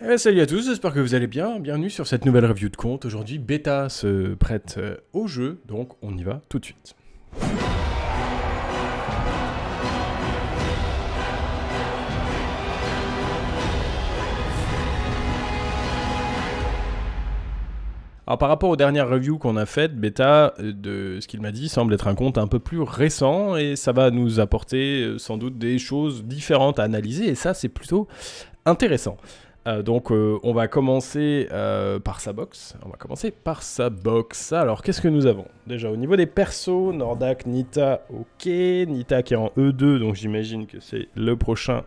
Eh, salut à tous, j'espère que vous allez bien, bienvenue sur cette nouvelle review de compte. Aujourd'hui, Beta se prête au jeu, donc on y va tout de suite. Alors par rapport aux dernières reviews qu'on a faites, Beta, de ce qu'il m'a dit, semble être un compte un peu plus récent et ça va nous apporter sans doute des choses différentes à analyser et ça c'est plutôt intéressant. Donc on va commencer par sa box. Alors qu'est-ce que nous avons? Déjà au niveau des persos, Nordak, Nita, ok. Nita qui est en E2, donc j'imagine que c'est le prochain.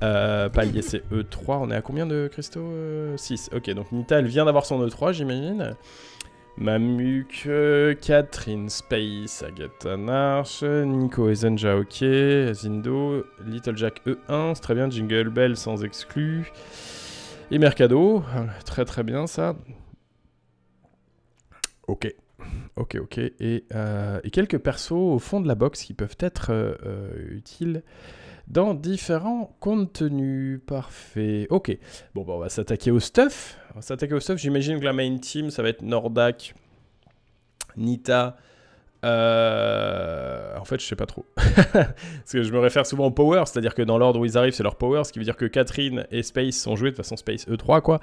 Palier c'est E3. On est à combien de cristaux 6. Ok, donc Nita elle vient d'avoir son E3 j'imagine. Mamuk, Catherine, Space, Agatha, Narche, Nico et Zenja, ok. Zindo, Little Jack E1, c'est très bien. Jingle Bell sans exclu. Et Mercado, très très bien ça. Ok, ok, ok. Et quelques persos au fond de la box qui peuvent être utiles dans différents contenus. Parfait. Ok. Bon, bah, on va s'attaquer au stuff. J'imagine que la main team, ça va être Nordak, Nita. En fait, je sais pas trop. Parce que je me réfère souvent au power, c'est-à-dire que dans l'ordre où ils arrivent, c'est leur power, ce qui veut dire que Catherine et Space sont joués de façon Space E3, quoi.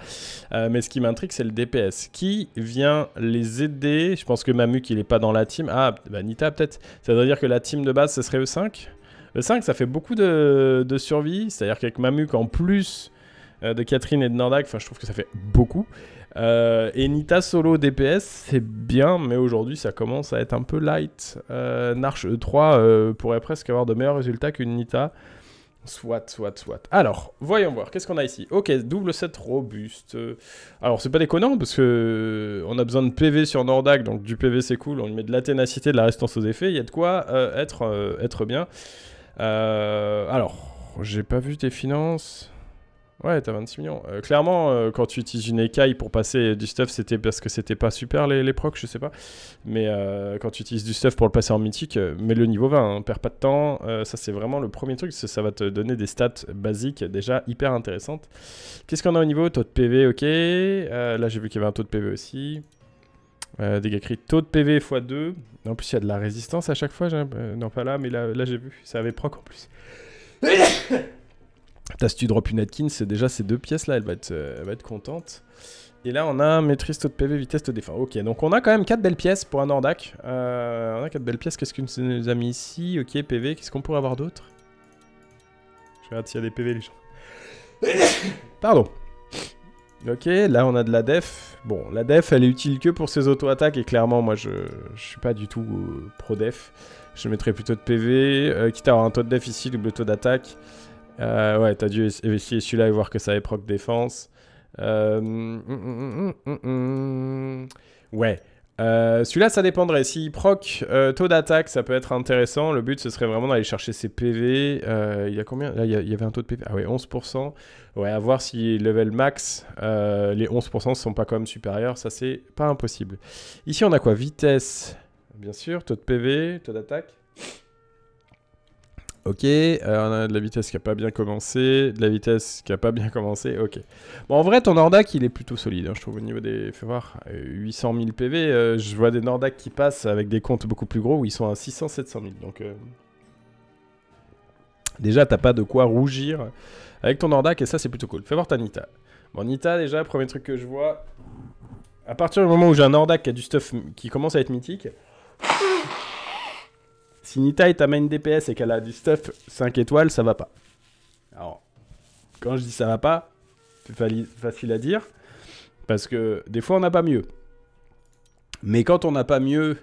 Mais ce qui m'intrigue, c'est le DPS. Qui vient les aider? Je pense que Mamuk, il est pas dans la team. Ah, bah Nita, peut-être. Ça veut dire que la team de base, ce serait E5. E5, ça fait beaucoup de survie, c'est-à-dire qu'avec Mamuk, en plus de Catherine et de Nordak, enfin, je trouve que ça fait beaucoup. Et Nita solo DPS, c'est bien, mais aujourd'hui, ça commence à être un peu light. Narche E3 pourrait presque avoir de meilleurs résultats qu'une Nita. Soit. Alors, voyons voir, qu'est-ce qu'on a ici? Ok, double 7 robuste. Alors, c'est pas déconnant, parce que on a besoin de PV sur Nordak, donc du PV, c'est cool. On lui met de la ténacité, de la résistance aux effets, il y a de quoi être bien. Alors, j'ai pas vu tes finances. Ouais, t'as 26 millions. Clairement, quand tu utilises une écaille pour passer du stuff, c'était parce que c'était pas super les procs, je sais pas. Mais quand tu utilises du stuff pour le passer en mythique, mets le niveau 20, hein, perds pas de temps. Ça, c'est vraiment le premier truc, ça va te donner des stats basiques déjà hyper intéressantes. Qu'est-ce qu'on a au niveau? Taux de PV, ok. Là, j'ai vu qu'il y avait un taux de PV aussi. Dégâts crit, taux de PV x2. En plus, il y a de la résistance à chaque fois. Non, pas là, mais là j'ai vu. Ça avait proc en plus. Putain, si tu drops une Atkins, c'est déjà ces deux pièces-là. Elle va être contente. Et là, on a maîtrise, taux de PV, vitesse, taux de défense. Ok, donc on a quand même 4 belles pièces pour un Nordak. On a 4 belles pièces. Qu'est-ce qu'on nous a mis ici? Ok, PV. Qu'est-ce qu'on pourrait avoir d'autre? Je regarde s'il y a des PV, les gens. Pardon. Ok, là on a de la def. Bon, la def, elle est utile que pour ses auto-attaques, et clairement, moi, je suis pas du tout pro-def. Je mettrais plutôt de PV, quitte à avoir un taux de def ici, double taux d'attaque. Ouais, t'as dû essayer celui-là et voir que ça avait proc défense. Ouais. Celui-là, ça dépendrait. S'il proc taux d'attaque, ça peut être intéressant. Le but, ce serait vraiment d'aller chercher ses PV. Il y a combien? Là, il y avait un taux de PV. Ah ouais, 11%. Ouais, à voir si level max, les 11% ne sont pas quand même supérieurs. Ça, c'est pas impossible. Ici, on a quoi? Vitesse, bien sûr. Taux de PV, taux d'attaque. Ok, on a de la vitesse qui n'a pas bien commencé, ok. Bon, en vrai, ton Nordak, il est plutôt solide, hein, je trouve, au niveau des... Fais voir, 800 000 PV, je vois des Nordak qui passent avec des comptes beaucoup plus gros où ils sont à 600, 700 000, donc... Déjà, t'as pas de quoi rougir avec ton Nordak, et ça, c'est plutôt cool. Fais voir ta Nita. Bon, Nita, déjà, premier truc que je vois... À partir du moment où j'ai un Nordak qui a du stuff qui commence à être mythique... Si Nita est ta main DPS et qu'elle a du stuff 5 étoiles, ça va pas. Alors, quand je dis ça va pas, c'est facile à dire, parce que des fois on n'a pas mieux. Mais quand on n'a pas mieux,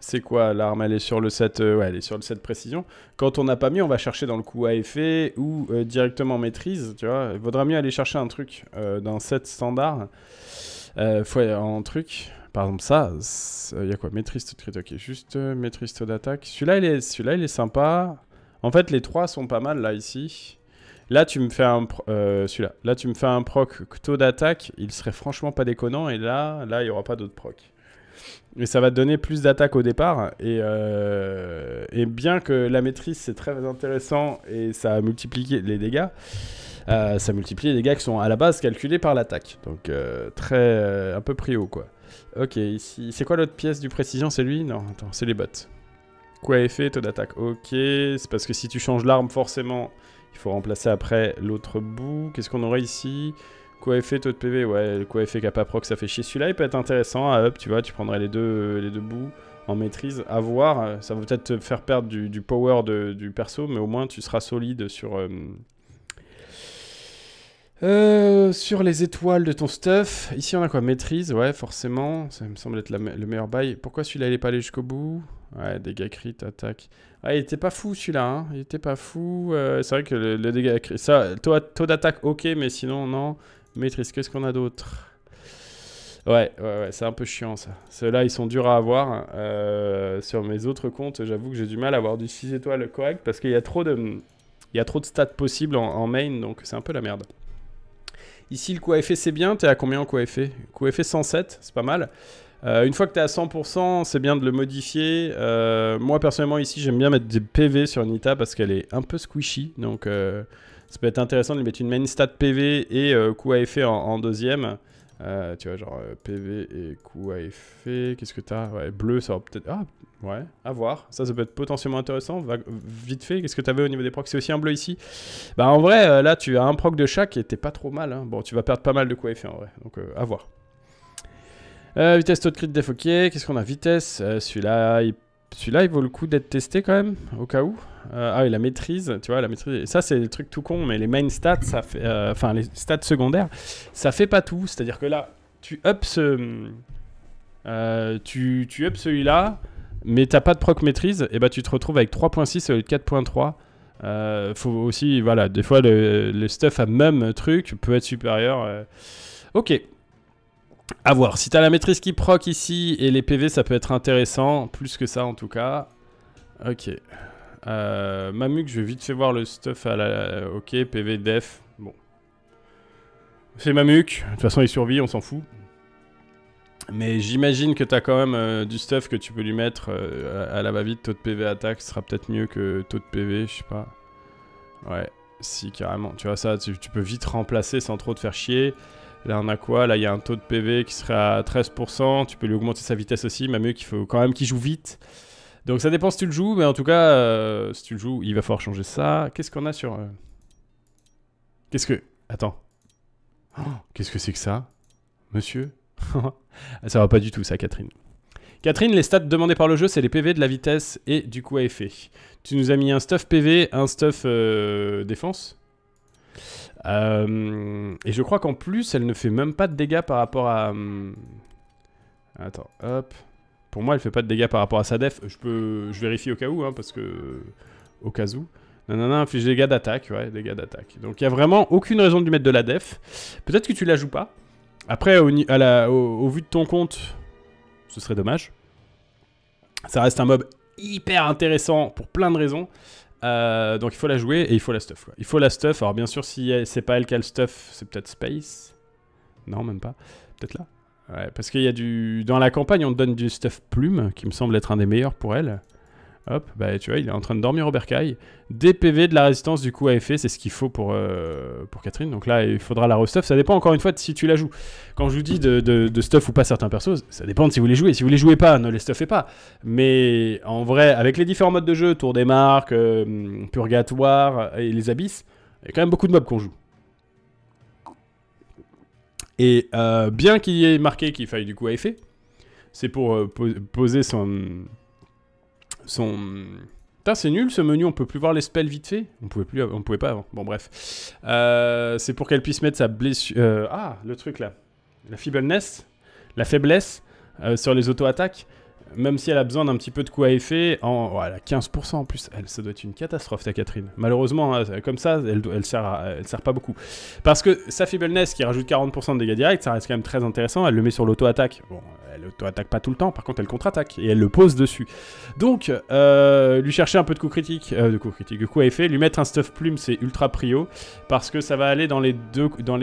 c'est quoi? L'arme elle est sur le 7, ouais, elle est sur le 7 précision. Quand on n'a pas mieux, on va chercher dans le coup à effet ou directement maîtrise, tu vois. Il vaudra mieux aller chercher un truc dans 7 standard, en truc... Par exemple, ça, il y a quoi? Maîtrise, taux de crit, ok, juste maîtrise, taux d'attaque. Celui-là, il est sympa. En fait, les trois sont pas mal, là, ici. Là, tu me fais un... celui-là. Là, tu me fais un proc taux d'attaque. Il serait franchement pas déconnant. Et là, il n'y aura pas d'autre proc. Mais ça va te donner plus d'attaque au départ. Et bien que la maîtrise, c'est très intéressant et ça a multiplié les dégâts... ça multiplie les dégâts qui sont à la base calculés par l'attaque. Donc un peu pris haut quoi. Ok, ici, c'est quoi l'autre pièce du précision? C'est lui? Non, attends, c'est les bottes. Coup à effet, taux d'attaque. Ok, c'est parce que si tu changes l'arme, forcément, il faut remplacer après l'autre bout. Qu'est-ce qu'on aurait ici? Coup à effet, taux de PV, ouais, le coup à effet capa proc, ça fait chier. Celui-là, il peut être intéressant à up, tu vois, tu prendrais les deux bouts en maîtrise. À voir, ça va peut-être te faire perdre du power du perso, mais au moins, tu seras solide sur les étoiles de ton stuff. Ici on a quoi? Maîtrise, ouais forcément, ça me semble être le meilleur bail. Pourquoi celui-là il est pas allé jusqu'au bout? Ouais, dégâts crit, attaque. Ah il était pas fou celui-là, hein. Il était pas fou. C'est vrai que le dégâts crit, ça, taux d'attaque ok, mais sinon non. Maîtrise, qu'est-ce qu'on a d'autre? Ouais, c'est un peu chiant ça. Ceux-là ils sont durs à avoir. Sur mes autres comptes, j'avoue que j'ai du mal à avoir du 6 étoiles correct parce qu'il y a trop de stats possibles en main, donc c'est un peu la merde. Ici, le coup à effet, c'est bien. T'es à combien en coup à effet? Coup à effet 107, c'est pas mal. Une fois que t'es à 100%, c'est bien de le modifier. Moi, personnellement, ici, j'aime bien mettre des PV sur Nita parce qu'elle est un peu squishy. Donc, ça peut être intéressant de lui mettre une main stat PV et coup à effet en deuxième. Tu vois, genre PV et coup à effet. Qu'est-ce que t'as? Ouais, bleu, ça va peut-être... Ah, ouais, à voir. Ça peut être potentiellement intéressant. Vite fait, qu'est-ce que t'avais au niveau des procs? C'est aussi un bleu ici. Bah, en vrai, là, tu as un proc de chaque et t'es pas trop mal. Hein. Bon, tu vas perdre pas mal de coups à effet en vrai. Donc, à voir. Vitesse, taux de crit, def, ok. Qu'est-ce qu'on a? Vitesse, celui-là, il vaut le coup d'être testé quand même, au cas où. Ah, et la maîtrise, tu vois, la maîtrise. Et ça, c'est des trucs tout cons, mais les main stats, ça fait. Enfin, les stats secondaires, ça fait pas tout. C'est-à-dire que là, tu up ce. Tu up celui-là. Mais t'as pas de proc maîtrise, et bah tu te retrouves avec 3.6 au lieu de 4.3. Faut aussi, voilà, des fois le stuff à même truc peut être supérieur. Ok. À voir. Si t'as la maîtrise qui proc ici et les PV, ça peut être intéressant. Plus que ça en tout cas. Ok. Mamuk, je vais vite fait voir le stuff à la. Ok, PV, def. Bon. C'est Mamuk. De toute façon, il survit, on s'en fout. Mais j'imagine que t'as quand même du stuff que tu peux lui mettre à la va-vite. Taux de PV attaque sera peut-être mieux que taux de PV, je sais pas. Ouais, si carrément. Tu vois ça, tu peux vite remplacer sans trop te faire chier. Là on a quoi? Là il y a un taux de PV qui sera à 13%. Tu peux lui augmenter sa vitesse aussi, mais mieux qu'il faut quand même qu'il joue vite. Donc ça dépend si tu le joues, mais en tout cas, si tu le joues, il va falloir changer ça. Qu'est-ce qu'on a sur... Qu'est-ce que... Attends. Oh, qu'est-ce que c'est que ça, monsieur? Ça va pas du tout ça, Catherine. Catherine, les stats demandées par le jeu, c'est les PV, de la vitesse et du coup à effet. Tu nous as mis un stuff PV, un stuff défense. Et je crois qu'en plus, elle ne fait même pas de dégâts par rapport à... Attends, hop. Pour moi, elle fait pas de dégâts par rapport à sa def. Je vérifie au cas où, hein, parce que... Au cas où... Nanana, inflige des dégâts d'attaque, ouais, dégâts d'attaque. Donc il n'y a vraiment aucune raison de lui mettre de la def. Peut-être que tu la joues pas. Après, au vu de ton compte, ce serait dommage. Ça reste un mob hyper intéressant pour plein de raisons. Donc il faut la jouer et il faut la stuff. Quoi. Il faut la stuff. Alors bien sûr, si c'est pas elle qui a le stuff, c'est peut-être Space. Non, même pas. Peut-être là. Ouais, parce qu'il y a du... Dans la campagne, on te donne du stuff plume, qui me semble être un des meilleurs pour elle. Hop, bah tu vois, il est en train de dormir au bercail. Des PV, de la résistance du coup à effet, c'est ce qu'il faut pour Catherine. Donc là, il faudra la restuff. Ça dépend encore une fois de si tu la joues. Quand je vous dis de stuff ou pas certains persos, ça dépend de si vous les jouez. Si vous les jouez pas, ne les stuffez pas. Mais en vrai, avec les différents modes de jeu, tour des marques, purgatoire et les abysses, il y a quand même beaucoup de mobs qu'on joue. Et bien qu'il y ait marqué qu'il faille du coup à effet, c'est pour poser son... Putain, c'est nul ce menu, on peut plus voir les spells vite fait. On pouvait pas avant. Bon, bref. C'est pour qu'elle puisse mettre sa blessure... Ah, le truc là. La feebleness. La faiblesse sur les auto-attaques. Même si elle a besoin d'un petit peu de coups à effet. Oh, elle a 15% en plus. Ça doit être une catastrophe, ta Catherine. Malheureusement, hein, comme ça, elle sert pas beaucoup. Parce que sa feebleness qui rajoute 40% de dégâts directs, ça reste quand même très intéressant. Elle le met sur l'auto-attaque. Bon, elle auto-attaque pas tout le temps, par contre elle contre-attaque, et elle le pose dessus. Donc, lui chercher un peu de coups critiques, de coups à effet, lui mettre un stuff plume, c'est ultra prio, parce que ça va aller dans les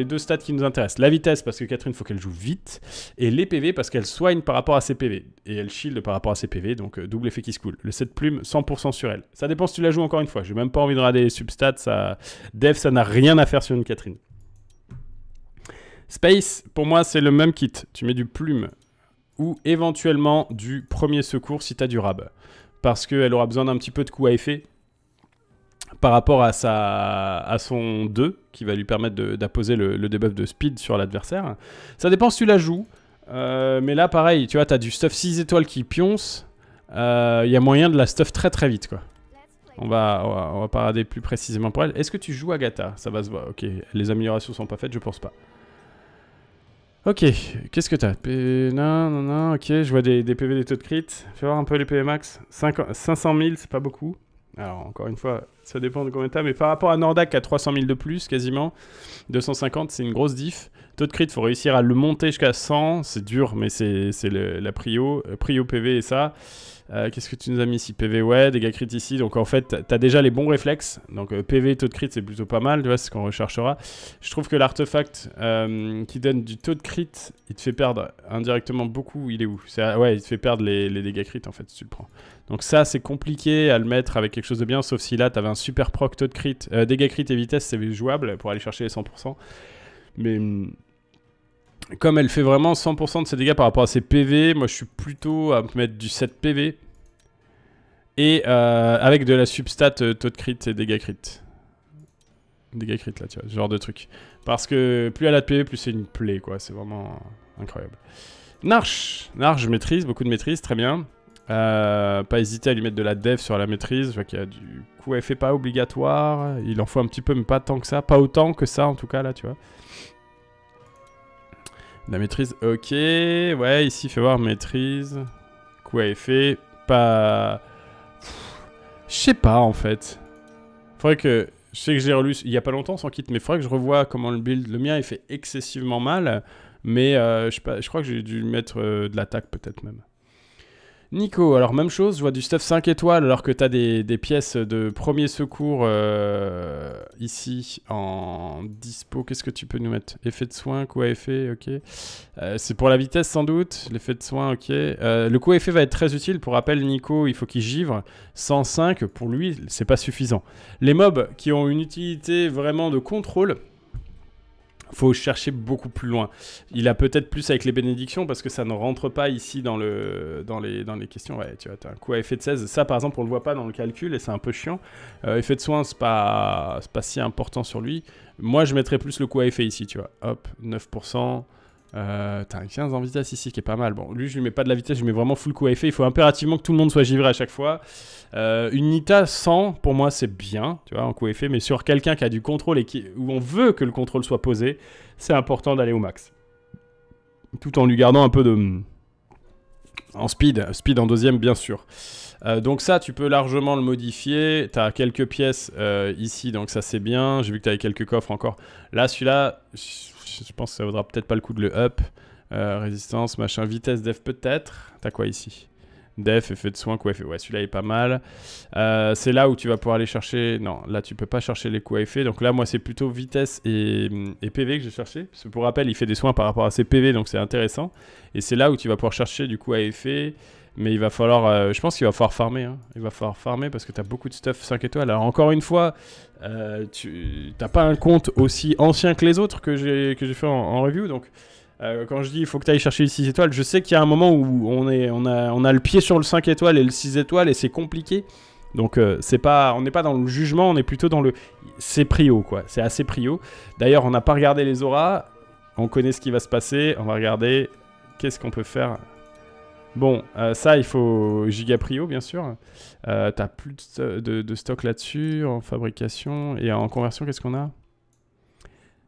deux stats qui nous intéressent. La vitesse, parce que Catherine, faut qu'elle joue vite, et les PV, parce qu'elle soigne par rapport à ses PV, et elle shield par rapport à ses PV, donc double effet qui se coule. Le 7 plume, 100% sur elle. Ça dépend si tu la joues encore une fois, j'ai même pas envie de rader les substats, ça... Dev, ça n'a rien à faire sur une Catherine. Space, pour moi, c'est le même kit. Tu mets du plume ou éventuellement du premier secours si tu as du rab. Parce qu'elle aura besoin d'un petit peu de coup à effet par rapport à, son 2 qui va lui permettre d'apposer le debuff de speed sur l'adversaire. Ça dépend si tu la joues. Mais là, pareil, tu vois, tu as du stuff 6 étoiles qui pionce. Il y a moyen de la stuff très très vite, quoi. On va parader plus précisément pour elle. Est-ce que tu joues Agatha? Ça va se voir. Ok, les améliorations sont pas faites, je pense pas. Ok, qu'est-ce que t'as? Non, non, non, ok, je vois des PV, des taux de crit. Fais voir un peu les PV max. 500 000, c'est pas beaucoup. Alors, encore une fois, ça dépend de combien t'as. Mais par rapport à Nordak, à 300 000 de plus, quasiment. 250, c'est une grosse diff. Taux de crit, faut réussir à le monter jusqu'à 100. C'est dur, mais c'est la prio. Prio PV et ça. Qu'est-ce que tu nous as mis ici? PV, ouais, dégâts crit ici. Donc, en fait, t'as déjà les bons réflexes. Donc, PV, taux de crit, c'est plutôt pas mal. Tu vois, c'est ce qu'on recherchera. Je trouve que l'artefact qui donne du taux de crit, il te fait perdre indirectement beaucoup. Il est où? Ouais, il te fait perdre les dégâts crit, en fait, si tu le prends. Donc, ça, c'est compliqué à le mettre avec quelque chose de bien. Sauf si là, t'avais un super proc taux de crit. Dégâts crit et vitesse, c'est jouable pour aller chercher les 100%. Mais... comme elle fait vraiment 100% de ses dégâts par rapport à ses PV, moi je suis plutôt à me mettre du 7 PV. Et avec de la substat taux de crit et dégâts crit. Dégâts crit là, tu vois, ce genre de truc. Parce que plus elle a de PV, plus c'est une plaie, quoi. C'est vraiment incroyable. Narche, je maîtrise, beaucoup de maîtrise, très bien. Pas hésiter à lui mettre de la dev sur la maîtrise. Je vois qu'il y a du coup effet pas obligatoire. Il en faut un petit peu, mais pas tant que ça. Pas autant que ça en tout cas, là, tu vois. La maîtrise, ok, ouais, ici, fait voir, maîtrise, coup à effet, pas... Je sais pas, en fait. Faudrait que... Je sais que j'ai relu il y a pas longtemps sans kit, mais faudrait que je revoie comment le build... Le mien, il fait excessivement mal, mais je sais pas, je crois que j'ai dû mettre de l'attaque, peut-être même. Nico, alors même chose, je vois du stuff 5 étoiles, alors que t'as des pièces de premier secours ici en dispo. Qu'est-ce que tu peux nous mettre? Effet de soin, coup à effet, ok. C'est pour la vitesse sans doute, l'effet de soin, ok. Le coup à effet va être très utile, pour rappel, Nico, il faut qu'il givre. 105, pour lui, c'est pas suffisant. Les mobs qui ont une utilité vraiment de contrôle... faut chercher beaucoup plus loin. Il a peut-être plus avec les bénédictions parce que ça ne rentre pas ici dans les questions. Ouais, tu vois, t'as un coup à effet de 16. Ça, par exemple, on le voit pas dans le calcul et c'est un peu chiant. Effet de soin, c'est pas si important sur lui. Moi, je mettrais plus le coup à effet ici, tu vois. Hop, 9%. T'as un 15 en vitesse ici qui est pas mal. Bon, lui, je lui mets pas de la vitesse, je lui mets vraiment full coup à effet. Il faut impérativement que tout le monde soit givré à chaque fois. Une Nita 100, pour moi, c'est bien, tu vois, en coup à effet. Mais sur quelqu'un qui a du contrôle et où on veut que le contrôle soit posé, c'est important d'aller au max. Tout en lui gardant un peu de... en speed. Speed en deuxième, bien sûr. Donc ça, tu peux largement le modifier. T'as quelques pièces ici, donc ça, c'est bien. J'ai vu que t'avais quelques coffres encore. Là, celui-là... je pense que ça vaudra peut-être pas le coup de le up. Résistance, machin, vitesse, def peut-être. T'as quoi ici? Def, effet de soin, coup à effet. Ouais, celui-là est pas mal. C'est là où tu vas pouvoir aller chercher... Non, là, tu peux pas chercher les coups à effet. Donc là, moi, c'est plutôt vitesse et PV que j'ai cherché. Parce que pour rappel, il fait des soins par rapport à ses PV, donc c'est intéressant. Et c'est là où tu vas pouvoir chercher du coup à effet... Mais il va falloir, je pense qu'il va falloir farmer, hein. Il va falloir farmer parce que t'as beaucoup de stuff 5 étoiles. Alors encore une fois, tu t'as pas un compte aussi ancien que les autres que j'ai fait en review. Donc quand je dis il faut que t'ailles chercher les 6 étoiles, je sais qu'il y a un moment où on a le pied sur le 5 étoiles et le 6 étoiles et c'est compliqué. Donc c'est pas, on n'est pas dans le jugement, on est plutôt dans le... C'est prio, quoi, c'est assez prio. D'ailleurs on n'a pas regardé les auras, on connaît ce qui va se passer, on va regarder qu'est-ce qu'on peut faire... Bon, ça, il faut giga prio, bien sûr. T'as plus de stock là-dessus, en fabrication. Et en conversion, qu'est-ce qu'on a?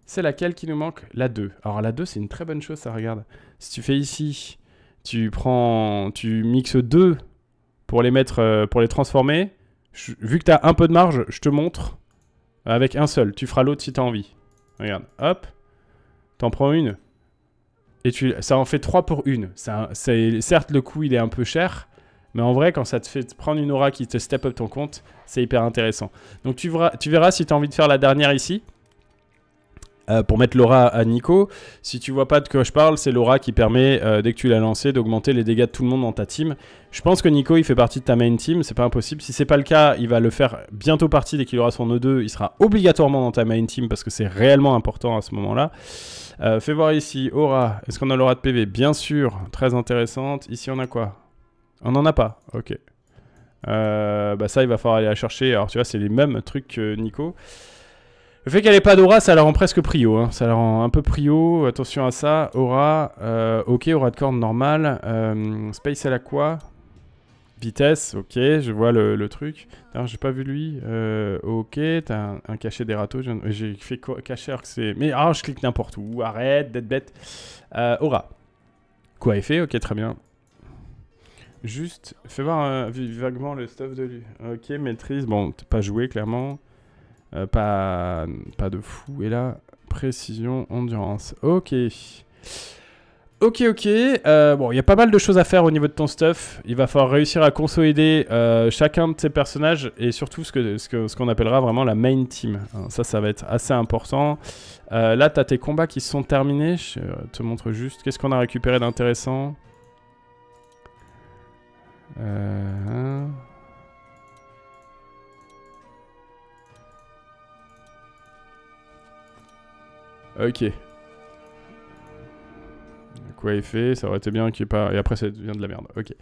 C'est laquelle qui nous manque? La 2. Alors, la 2, c'est une très bonne chose, ça, regarde. Si tu fais ici, tu mixes 2 pour les mettre, pour les transformer. Vu que t'as un peu de marge, je te montre avec un seul. Tu feras l'autre si t'as envie. Regarde, hop. T'en prends une. Et ça en fait 3 pour 1. Certes, le coût, il est un peu cher. Mais en vrai, quand ça te fait prendre une aura qui te step up ton compte, c'est hyper intéressant. Donc tu verras si tu as envie de faire la dernière ici. Pour mettre l'aura à Nico. Si tu vois pas de quoi je parle, c'est l'aura qui permet, dès que tu l'as lancé, d'augmenter les dégâts de tout le monde dans ta team. Je pense que Nico, il fait partie de ta main team, c'est pas impossible. Si c'est pas le cas, il va le faire bientôt partie dès qu'il aura son E2. Il sera obligatoirement dans ta main team parce que c'est réellement important à ce moment-là. Fais voir ici, aura. Est-ce qu'on a l'aura de PV? Bien sûr, très intéressante. Ici, on a quoi? On n'en a pas, ok. Bah ça, il va falloir aller la chercher. Alors tu vois, c'est les mêmes trucs que Nico. Le fait qu'elle ait pas d'aura, ça la rend presque prio, hein. Ça la rend un peu prio, attention à ça. Aura, ok, aura de corne normale. Space, elle a quoi? Vitesse, ok, je vois le truc. D'ailleurs, j'ai pas vu lui. Ok, t'as un cachet des râteaux. J'ai fait cacher alors que c'est... Mais ah, je clique n'importe où, arrête d'être bête. Aura. Quoi effet, ok, très bien. Juste, fais voir vaguement le stuff de lui. Ok, maîtrise, bon, t'as pas joué clairement. Pas de fou. Et là, précision, endurance. Ok. Ok, ok. Bon, il y a pas mal de choses à faire au niveau de ton stuff. Il va falloir réussir à consolider chacun de tes personnages et surtout ce qu'on appellera vraiment la main team. Alors, ça va être assez important. Là, t'as tes combats qui sont terminés. Je te montre juste qu'est-ce qu'on a récupéré d'intéressant. Ok. Quoi il fait? Ça aurait été bien qu'il n'y ait pas... Et après ça devient de la merde. Ok.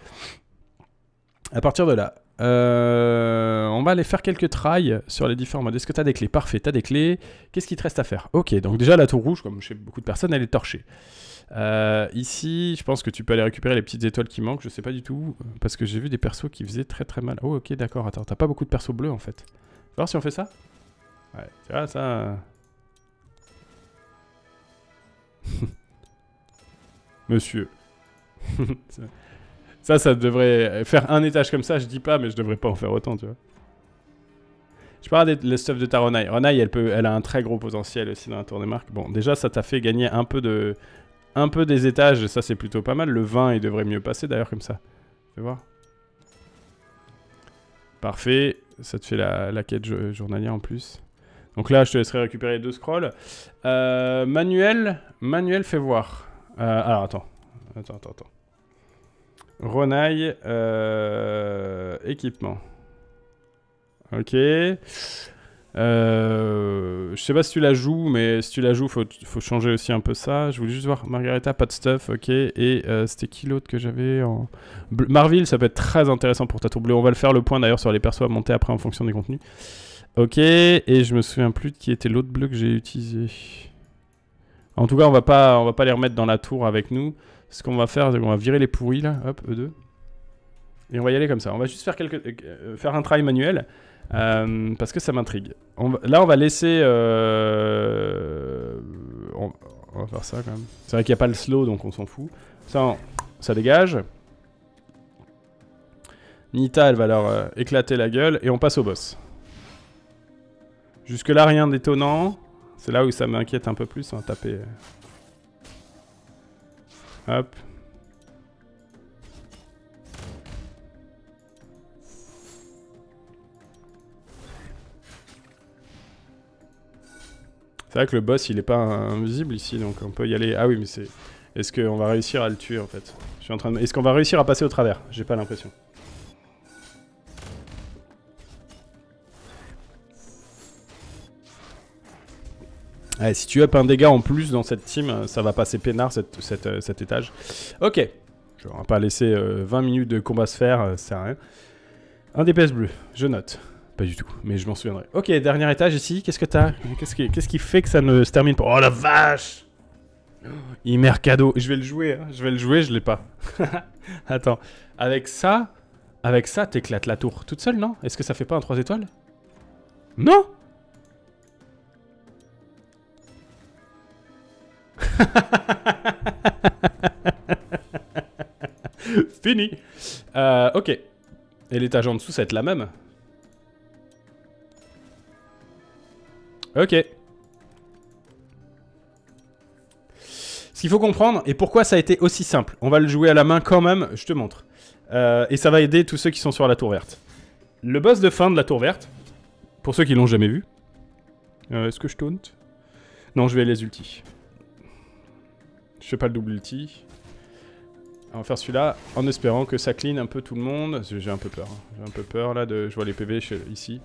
À partir de là, on va aller faire quelques tries sur les différents modes. Est-ce que t'as des clés? Parfait, t'as des clés. Qu'est-ce qu'il te reste à faire? Ok, donc déjà la tour rouge, comme chez beaucoup de personnes, elle est torchée. Ici, je pense que tu peux aller récupérer les petites étoiles qui manquent. Je sais pas du tout, parce que j'ai vu des persos qui faisaient très très mal. Oh ok, d'accord, attends, t'as pas beaucoup de persos bleus en fait. Faut voir si on fait ça. Ouais, tu vois, ça... Monsieur. ça devrait faire un étage comme ça, je dis pas, mais je devrais pas en faire autant, tu vois. Je parle des stuff de ta Ronaille. Ronaille, elle a un très gros potentiel aussi dans la tour des marques. Bon, déjà, ça t'a fait gagner un peu des étages, ça c'est plutôt pas mal. Le 20, il devrait mieux passer d'ailleurs comme ça. Fais voir. Parfait, ça te fait la quête journalière en plus. Donc là, je te laisserai récupérer 2 scrolls. Manuel, fais voir. Alors, attends. Ronaille, équipement. Ok. Je sais pas si tu la joues, mais si tu la joues, faut changer aussi un peu ça. Je voulais juste voir Margaretha, pas de stuff, ok. Et c'était qui l'autre que j'avais en... Marville, ça peut être très intéressant pour Tatou Bleu. On va le faire le point d'ailleurs sur les persos à monter après en fonction des contenus. Ok, et je me souviens plus de qui était l'autre bleu que j'ai utilisé. En tout cas, on va pas les remettre dans la tour avec nous. Ce qu'on va faire, c'est qu'on va virer les pourris là, hop, E2. Et on va y aller comme ça. On va juste faire un try manuel, parce que ça m'intrigue. Là, on va laisser... On va faire ça quand même. C'est vrai qu'il n'y a pas le slow, donc on s'en fout. Ça dégage. Nita, elle va leur éclater la gueule, et on passe au boss. Jusque là, rien d'étonnant. C'est là où ça m'inquiète un peu plus. On va taper. Hop. C'est vrai que le boss, il est pas invisible ici, donc on peut y aller. Ah oui, mais c'est... Est-ce qu'on va réussir à le tuer, en fait? Je suis en train de... Est-ce qu'on va réussir à passer au travers? J'ai pas l'impression. Allez, si tu up un dégât en plus dans cette team, ça va passer peinard cet étage. Ok. On va pas laisser 20 minutes de combat se faire, ça sert à rien. Un DPS bleu, je note. Pas du tout, mais je m'en souviendrai. Ok, dernier étage ici, qu'est-ce que t'as? Qu'est-ce qui fait que ça ne se termine pas? Oh la vache! Imercado, je vais le jouer, hein. Je l'ai pas. Attends, avec ça, t'éclates la tour toute seule, non? Est-ce que ça fait pas un 3 étoiles? Non! Fini. Ok. Et l'étage en dessous, ça va être la même. Ok. Ce qu'il faut comprendre et pourquoi ça a été aussi simple. On va le jouer à la main quand même, je te montre. Et ça va aider tous ceux qui sont sur la tour verte. Le boss de fin de la tour verte, pour ceux qui l'ont jamais vu. Est-ce que je taunt? Non, je vais les ultis. Je fais pas le double ulti. On va faire celui-là en espérant que ça clean un peu tout le monde. J'ai un peu peur. Hein. J'ai un peu peur là de. Je vois les PV ici.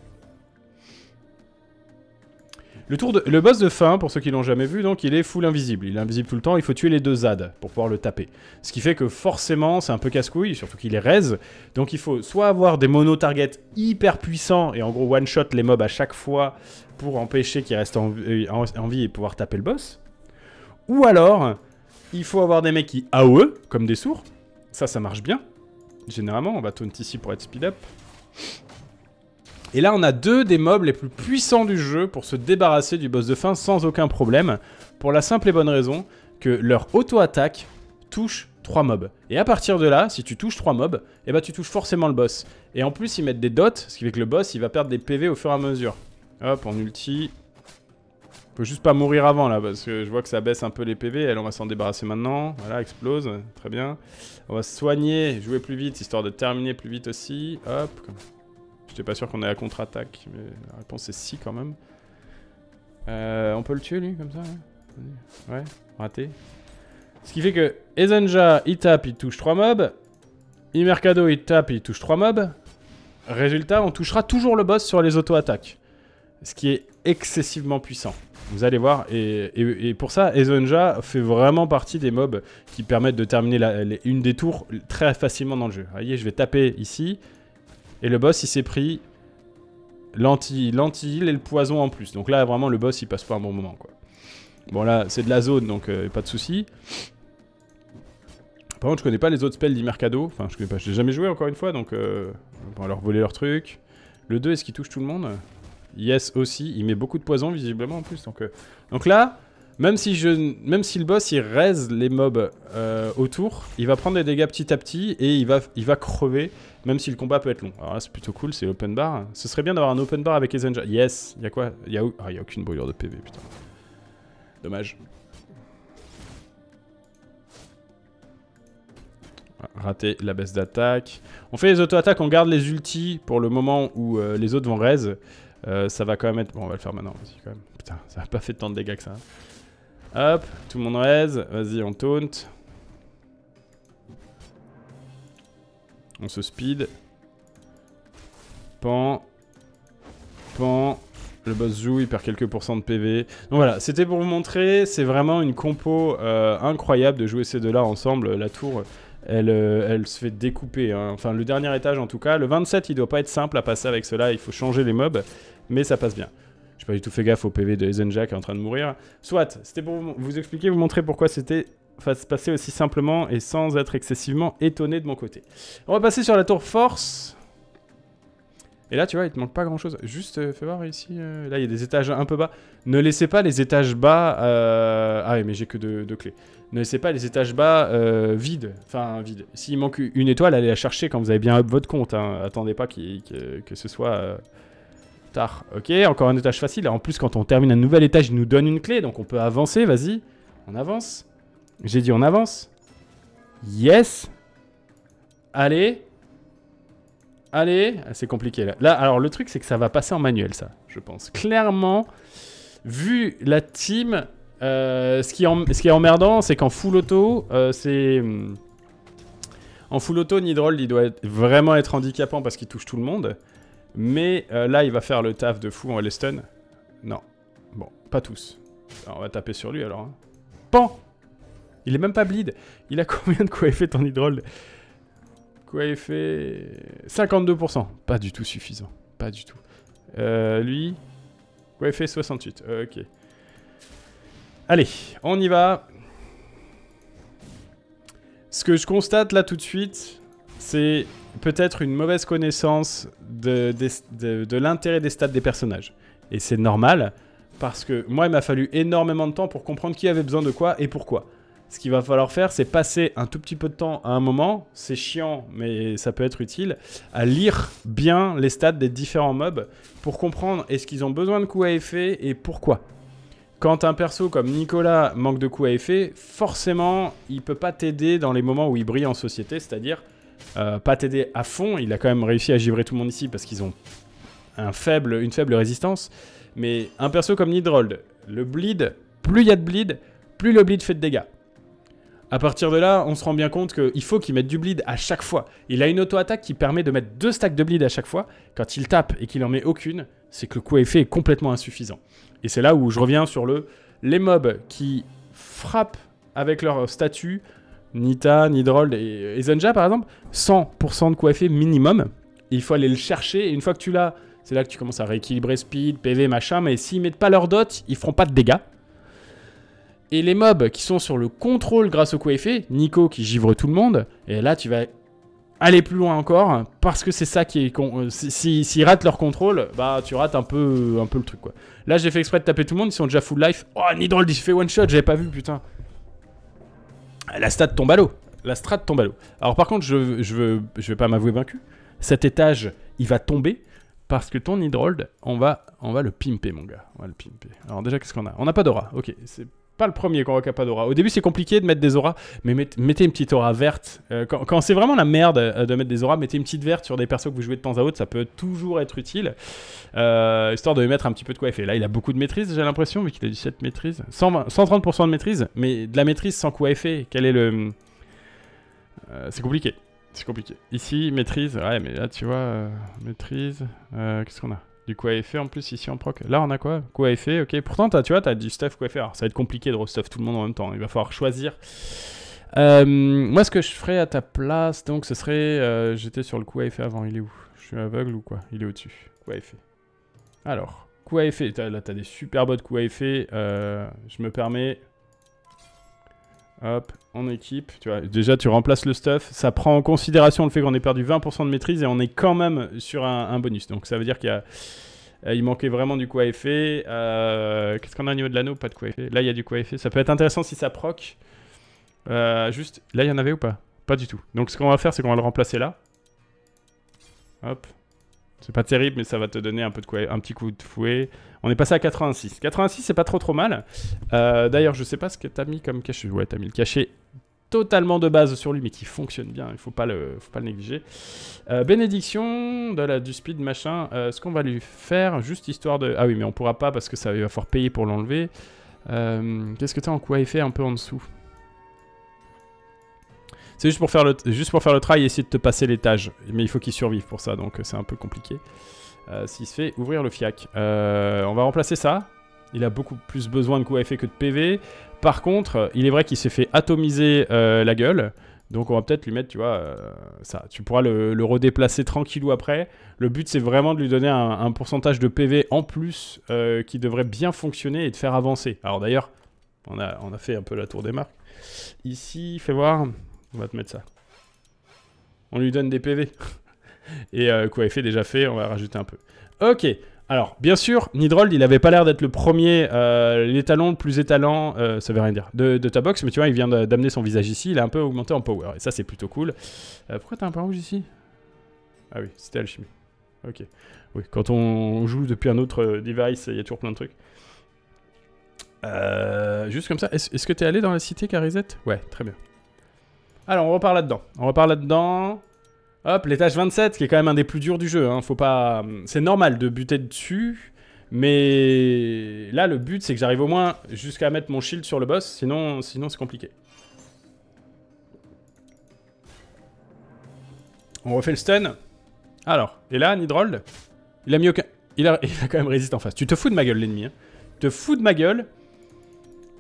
Le boss de fin, pour ceux qui l'ont jamais vu, donc il est full invisible. Il est invisible tout le temps, il faut tuer les deux ZAD pour pouvoir le taper. Ce qui fait que forcément, c'est un peu casse-couille, surtout qu'il est raise. Donc il faut soit avoir des mono-targets hyper puissants et en gros one-shot les mobs à chaque fois pour empêcher qu'ils restent en vie et pouvoir taper le boss. Ou alors, il faut avoir des mecs qui AOE, comme des sourds. Ça marche bien. Généralement, on va taunt ici pour être speed-up. Et là, on a deux des mobs les plus puissants du jeu pour se débarrasser du boss de fin sans aucun problème, pour la simple et bonne raison que leur auto-attaque touche 3 mobs. Et à partir de là, si tu touches 3 mobs, eh ben, tu touches forcément le boss. Et en plus, ils mettent des dots, ce qui fait que le boss, il va perdre des PV au fur et à mesure. Hop, on ulti. Faut juste pas mourir avant, là, parce que je vois que ça baisse un peu les PV. Alors, on va s'en débarrasser maintenant. Voilà, explose. Très bien. On va se soigner, jouer plus vite, histoire de terminer plus vite aussi. Hop, comme ça. J'étais pas sûr qu'on ait la contre-attaque, mais la réponse est si quand même. On peut le tuer lui, comme ça hein. Ouais, raté. Ce qui fait que Zenja, il tape, il touche 3 mobs. Imercado, il tape, il touche 3 mobs. Résultat, on touchera toujours le boss sur les auto-attaques. Ce qui est excessivement puissant. Vous allez voir, et pour ça, Zenja fait vraiment partie des mobs qui permettent de terminer une des tours très facilement dans le jeu. Vous voyez, je vais taper ici. Et le boss, il s'est pris l'anti-heal et le poison en plus. Donc là, vraiment, le boss, il passe pas un bon moment, quoi. Bon, là, c'est de la zone, donc pas de soucis. Par contre, je connais pas les autres spells d'Imercado. Enfin, je connais pas, je l'ai jamais joué, encore une fois, donc... on va leur voler leur truc. Le 2, est-ce qu'il touche tout le monde? Yes, aussi. Il met beaucoup de poison, visiblement, en plus. Donc là, même si le boss, il raise les mobs autour, il va prendre des dégâts petit à petit et il va crever... Même si le combat peut être long. Alors là, c'est plutôt cool, c'est open bar. Ce serait bien d'avoir un open bar avec Zenja. Yes. Y'a quoi? Y'a où? Ah, y'a aucune brûlure de PV, putain. Dommage. Raté la baisse d'attaque. On fait les auto-attaques, on garde les ultis pour le moment où les autres vont raise. Ça va quand même être... Bon, on va le faire maintenant, vas-y, quand même. Putain, ça a pas fait tant de dégâts que ça. Hein. Hop, tout le monde raise. Vas-y, on taunt. On se speed. Pan. Pan. Le boss joue, il perd quelques pourcents de PV. Donc voilà, c'était pour vous montrer. C'est vraiment une compo incroyable de jouer ces deux-là ensemble. La tour, elle se fait découper. Hein. Enfin, le dernier étage en tout cas. Le 27, il doit pas être simple à passer avec cela. Il faut changer les mobs. Mais ça passe bien. J'ai pas du tout fait gaffe au PV de Zenja qui est en train de mourir. Soit, c'était pour vous expliquer, vous montrer pourquoi c'était... se passer aussi simplement et sans être excessivement étonné de mon côté. On va passer sur la tour force. Et là, tu vois, il te manque pas grand-chose. Juste, fais voir ici. Là, il y a des étages un peu bas. Ne laissez pas les étages bas... Ah oui, mais j'ai que deux clés. Ne laissez pas les étages bas vides. Enfin, vides. S'il manque une étoile, allez la chercher quand vous avez bien up votre compte. Hein. Attendez pas que ce soit... tard. Ok, encore un étage facile. En plus, quand on termine un nouvel étage, il nous donne une clé. Donc, on peut avancer. Vas-y, on avance. J'ai dit on avance. Yes. Allez. Allez. Ah, c'est compliqué là. Là, alors le truc c'est que ça va passer en manuel ça, je pense. Clairement, vu la team, ce qui est emmerdant c'est qu'en full auto, en full auto, Nidrol il doit vraiment être handicapant parce qu'il touche tout le monde. Mais là il va faire le taf de fou, on va les stun. Non. Bon, pas tous. Alors, on va taper sur lui alors. Hein. Pan! Il est même pas bleed. Il a combien de quoi effet ton Nidrol? Quoi effet 52%. Pas du tout suffisant. Pas du tout. Lui. Quoi effet 68. Ok. Allez, on y va. Ce que je constate là tout de suite, c'est peut-être une mauvaise connaissance de l'intérêt des stats des personnages. Et c'est normal, parce que moi il m'a fallu énormément de temps pour comprendre qui avait besoin de quoi et pourquoi. Ce qu'il va falloir faire, c'est passer un tout petit peu de temps à un moment, c'est chiant, mais ça peut être utile, à lire bien les stats des différents mobs pour comprendre est-ce qu'ils ont besoin de coups à effet et pourquoi. Quand un perso comme Nicolas manque de coups à effet, forcément, il peut pas t'aider dans les moments où il brille en société, c'est-à-dire pas t'aider à fond. Il a quand même réussi à givrer tout le monde ici parce qu'ils ont une faible résistance. Mais un perso comme Nidrol, le bleed, plus il y a de bleed, plus le bleed fait de dégâts. À partir de là, on se rend bien compte qu'il faut qu'il mette du bleed à chaque fois. Il a une auto-attaque qui permet de mettre 2 stacks de bleed à chaque fois. Quand il tape et qu'il n'en met aucune, c'est que le coup à effet est complètement insuffisant. Et c'est là où je reviens sur les mobs qui frappent avec leur statut, Nita, Nidrol et Zenja par exemple, 100% de coup à effet minimum. Et il faut aller le chercher, et une fois que tu l'as, c'est là que tu commences à rééquilibrer speed, PV, machin, mais s'ils mettent pas leur dot, ils feront pas de dégâts. Et les mobs qui sont sur le contrôle grâce au coup à effet, Nico qui givre tout le monde, et là tu vas aller plus loin encore, parce que c'est ça qui est... S'ils ratent leur contrôle, bah tu rates un peu le truc quoi. Là j'ai fait exprès de taper tout le monde, ils sont déjà full life. Oh Nidrol, il fait one shot, j'avais pas vu putain. La strat tombe à l'eau, la strat tombe à l'eau. Alors par contre, je vais pas m'avouer vaincu, cet étage il va tomber, parce que ton Nidrol, on va le pimper mon gars, on va le pimper. Alors déjà qu'est-ce qu'on a? On n'a pas d'aura, ok, c'est... pas le premier qu'on n'a pas d'aura. Au début, c'est compliqué de mettre des auras, mais mettez une petite aura verte. Quand c'est vraiment la merde de mettre des auras, mettez une petite verte sur des persos que vous jouez de temps à autre, ça peut toujours être utile. Histoire de lui mettre un petit peu de quoi effet. Là, il a beaucoup de maîtrise, j'ai l'impression, vu qu'il a du 7 maîtrise. 130% de maîtrise, mais de la maîtrise sans quoi effet. Quel est le... c'est compliqué. C'est compliqué. Ici, maîtrise. Ouais, mais là, tu vois, maîtrise. Qu'est-ce qu'on a ? Du coup à effet en plus ici en proc. Là on a quoi? Coup à effet, ok. Pourtant tu vois, t'as du stuff quoi faire. Alors, ça va être compliqué de restuff tout le monde en même temps. Il va falloir choisir. Moi ce que je ferais à ta place, donc ce serait... j'étais sur le coup à effet avant, il est où? Je suis aveugle ou quoi? Il est au-dessus. Coup à effet. Alors, coup à effet. Là t'as des super bots coup à effet. Je me permets... Hop, on équipe, tu vois, déjà tu remplaces le stuff, ça prend en considération le fait qu'on ait perdu 20% de maîtrise et on est quand même sur un bonus. Donc ça veut dire qu'il manquait vraiment du coup à effet. Qu'est-ce qu'on a au niveau de l'anneau? Pas de coup à effet. Là il y a du coup à effet, ça peut être intéressant si ça proc. Juste, là il y en avait ou pas? Pas du tout. Donc ce qu'on va faire c'est qu'on va le remplacer là. Hop. C'est pas terrible, mais ça va te donner un peu de quoi, un petit coup de fouet. On est passé à 86. 86, c'est pas trop mal. D'ailleurs, je sais pas ce que t'as mis comme cachet. Ouais, t'as mis le cachet totalement de base sur lui, mais qui fonctionne bien. Il faut pas le négliger. Bénédiction de du speed, machin. Ce qu'on va lui faire, juste histoire de... Ah oui, mais on pourra pas parce que ça il va falloir payer pour l'enlever. Qu'est-ce que t'as en quoi effet un peu en dessous? C'est juste pour faire le travail et essayer de te passer l'étage. Mais il faut qu'il survive pour ça, donc c'est un peu compliqué. S'il se fait ouvrir le fiac. On va remplacer ça. Il a beaucoup plus besoin de coups à effet que de PV. Par contre, il est vrai qu'il s'est fait atomiser la gueule. Donc on va peut-être lui mettre, tu vois, ça. Tu pourras le redéplacer tranquillou après. Le but, c'est vraiment de lui donner un pourcentage de PV en plus qui devrait bien fonctionner et de faire avancer. Alors d'ailleurs, on a fait un peu la tour des marques. Ici, fais voir... On va te mettre ça. On lui donne des PV. Et quoi effet déjà fait, on va rajouter un peu. Ok, alors bien sûr, Nidrol, il avait pas l'air d'être le premier, l'étalon, le plus étalant, ça veut rien dire, de ta box, mais tu vois, il vient d'amener son visage ici, il a un peu augmenté en power, et ça c'est plutôt cool. Pourquoi t'as un point rouge ici? Ah oui, c'était alchimie. Ok, oui, quand on joue depuis un autre device, il y a toujours plein de trucs. Juste comme ça, est-ce que t'es allé dans la cité Carisette? Ouais, très bien. Alors, on repart là-dedans. On repart là-dedans. Hop, l'étage 27, qui est quand même un des plus durs du jeu. Hein. Faut pas... C'est normal de buter dessus, mais là, le but, c'est que j'arrive au moins jusqu'à mettre mon shield sur le boss, sinon c'est compliqué. On refait le stun. Alors, et là, Nidrol, il a mis aucun... Il a quand même résisté en face. Tu te fous de ma gueule, l'ennemi. Hein. Tu te fous de ma gueule.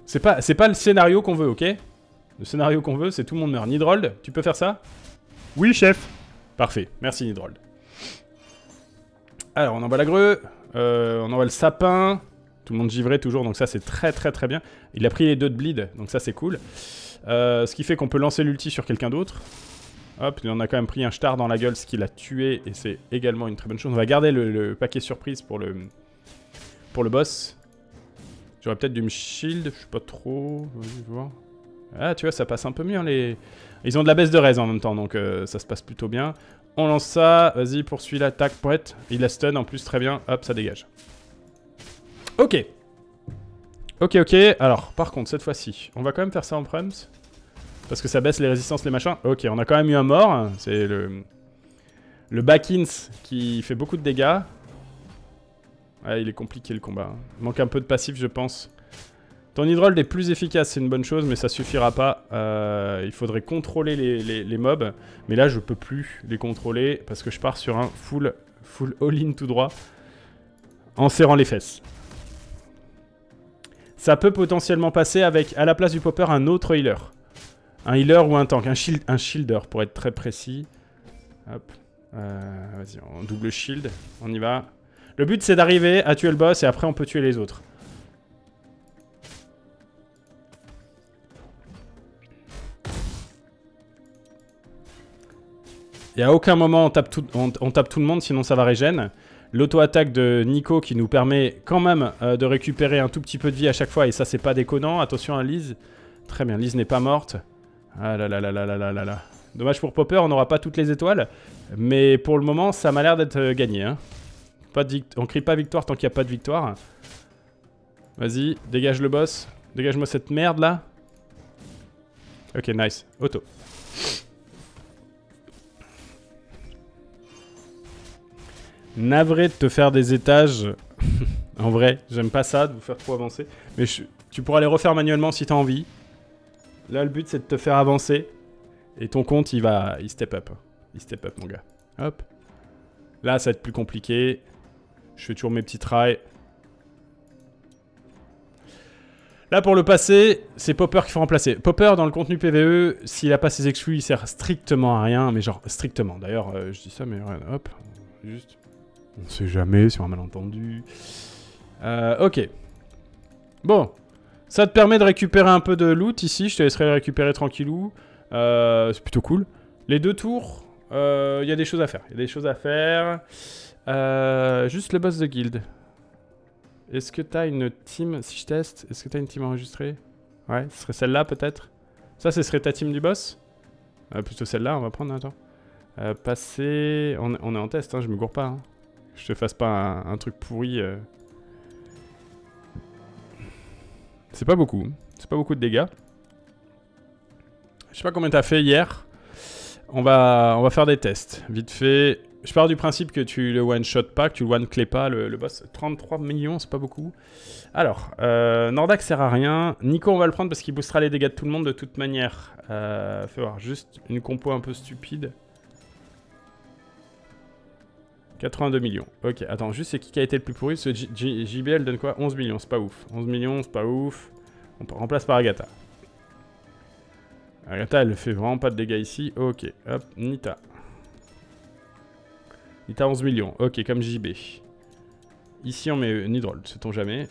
C'est pas le scénario qu'on veut, ok? Le scénario qu'on veut, c'est tout le monde meurt. Nidrol, tu peux faire ça? Oui, chef. Parfait. Merci, Nidrol. Alors, on emballe l'agreux. On emballe le sapin. Tout le monde givré toujours, donc ça, c'est très bien. Il a pris les 2 de bleed, donc ça, c'est cool. Ce qui fait qu'on peut lancer l'ulti sur quelqu'un d'autre. Hop, il en a quand même pris un star dans la gueule, ce qui l'a tué, et c'est également une très bonne chose. On va garder le paquet surprise pour le boss. J'aurais peut-être du shield, je sais pas trop. Je vois. Ah, tu vois, ça passe un peu mieux, les... Ils ont de la baisse de raise en même temps, donc ça se passe plutôt bien. On lance ça, vas-y, poursuis l'attaque, prête. Il la stun en plus, très bien, hop, ça dégage. Ok. Ok, alors par contre cette fois-ci, on va quand même faire ça en prems. Parce que ça baisse les résistances, les machins. Ok, on a quand même eu un mort, c'est le Bakins qui fait beaucoup de dégâts. Ah, il est compliqué le combat. Il manque un peu de passif, je pense. Ton Nidrol est plus efficace, c'est une bonne chose, mais ça suffira pas. Il faudrait contrôler les mobs. Mais là, je peux plus les contrôler parce que je pars sur un full all-in tout droit en serrant les fesses. Ça peut potentiellement passer avec, à la place du popper, un autre healer. Un healer ou un tank, un shielder pour être très précis. Hop, vas-y, on double shield, on y va. Le but c'est d'arriver à tuer le boss et après on peut tuer les autres. Et à aucun moment on tape tout le monde, sinon ça va régène. L'auto-attaque de Nico qui nous permet quand même de récupérer un tout petit peu de vie à chaque fois et ça c'est pas déconnant. Attention à Liz. Très bien, Liz n'est pas morte. Ah là là là là là là là. Dommage pour Popper, on n'aura pas toutes les étoiles. Mais pour le moment ça m'a l'air d'être gagné. Hein. Pas de on crie pas victoire tant qu'il n'y a pas de victoire. Vas-y, dégage le boss. Dégage-moi cette merde là. Ok, nice. Auto. Navré de te faire des étages. En vrai, j'aime pas ça, de vous faire trop avancer. Mais tu pourras les refaire manuellement si t'as envie. Là, le but, c'est de te faire avancer. Et ton compte, il step up. Il step up, mon gars. Hop. Là, ça va être plus compliqué. Je fais toujours mes petits tries. Là, pour le passer, c'est Popper qu'il faut remplacer. Popper, dans le contenu PVE, s'il a pas ses exclus, il sert strictement à rien. Mais genre, strictement. D'ailleurs, je dis ça, mais rien. Hop. Juste. On ne sait jamais sur un malentendu. Ok. Bon. Ça te permet de récupérer un peu de loot ici. Je te laisserai récupérer tranquillou. C'est plutôt cool. Les deux tours, il y a des choses à faire. Juste le boss de guild. Est-ce que t'as une team, si je teste, est-ce que t'as une team enregistrée? Ouais, ce serait celle-là peut-être. Ça, ce serait ta team du boss. Plutôt celle-là, on va prendre, attends. Passer... On est en test, hein, je me gourre pas. Hein. Je te fasse pas un truc pourri. C'est pas beaucoup. C'est pas beaucoup de dégâts. Je sais pas combien t'as fait hier. On va faire des tests. Vite fait. Je pars du principe que tu le one-shot pas, que tu le one-clé pas, le boss. 33 millions, c'est pas beaucoup. Alors, Nordak sert à rien. Nico, on va le prendre parce qu'il boostera les dégâts de tout le monde de toute manière. Fais voir, juste une compo un peu stupide. 82 millions. Ok, attends, juste c'est qui a été le plus pourri. Ce JBL donne quoi? 11 millions, c'est pas ouf. 11 millions, c'est pas ouf. On remplace par Agatha. Agatha, elle fait vraiment pas de dégâts ici. Ok, hop, Nita. Nita, 11 millions. Ok, comme JB. Ici, on met Nidrol, sait-on jamais.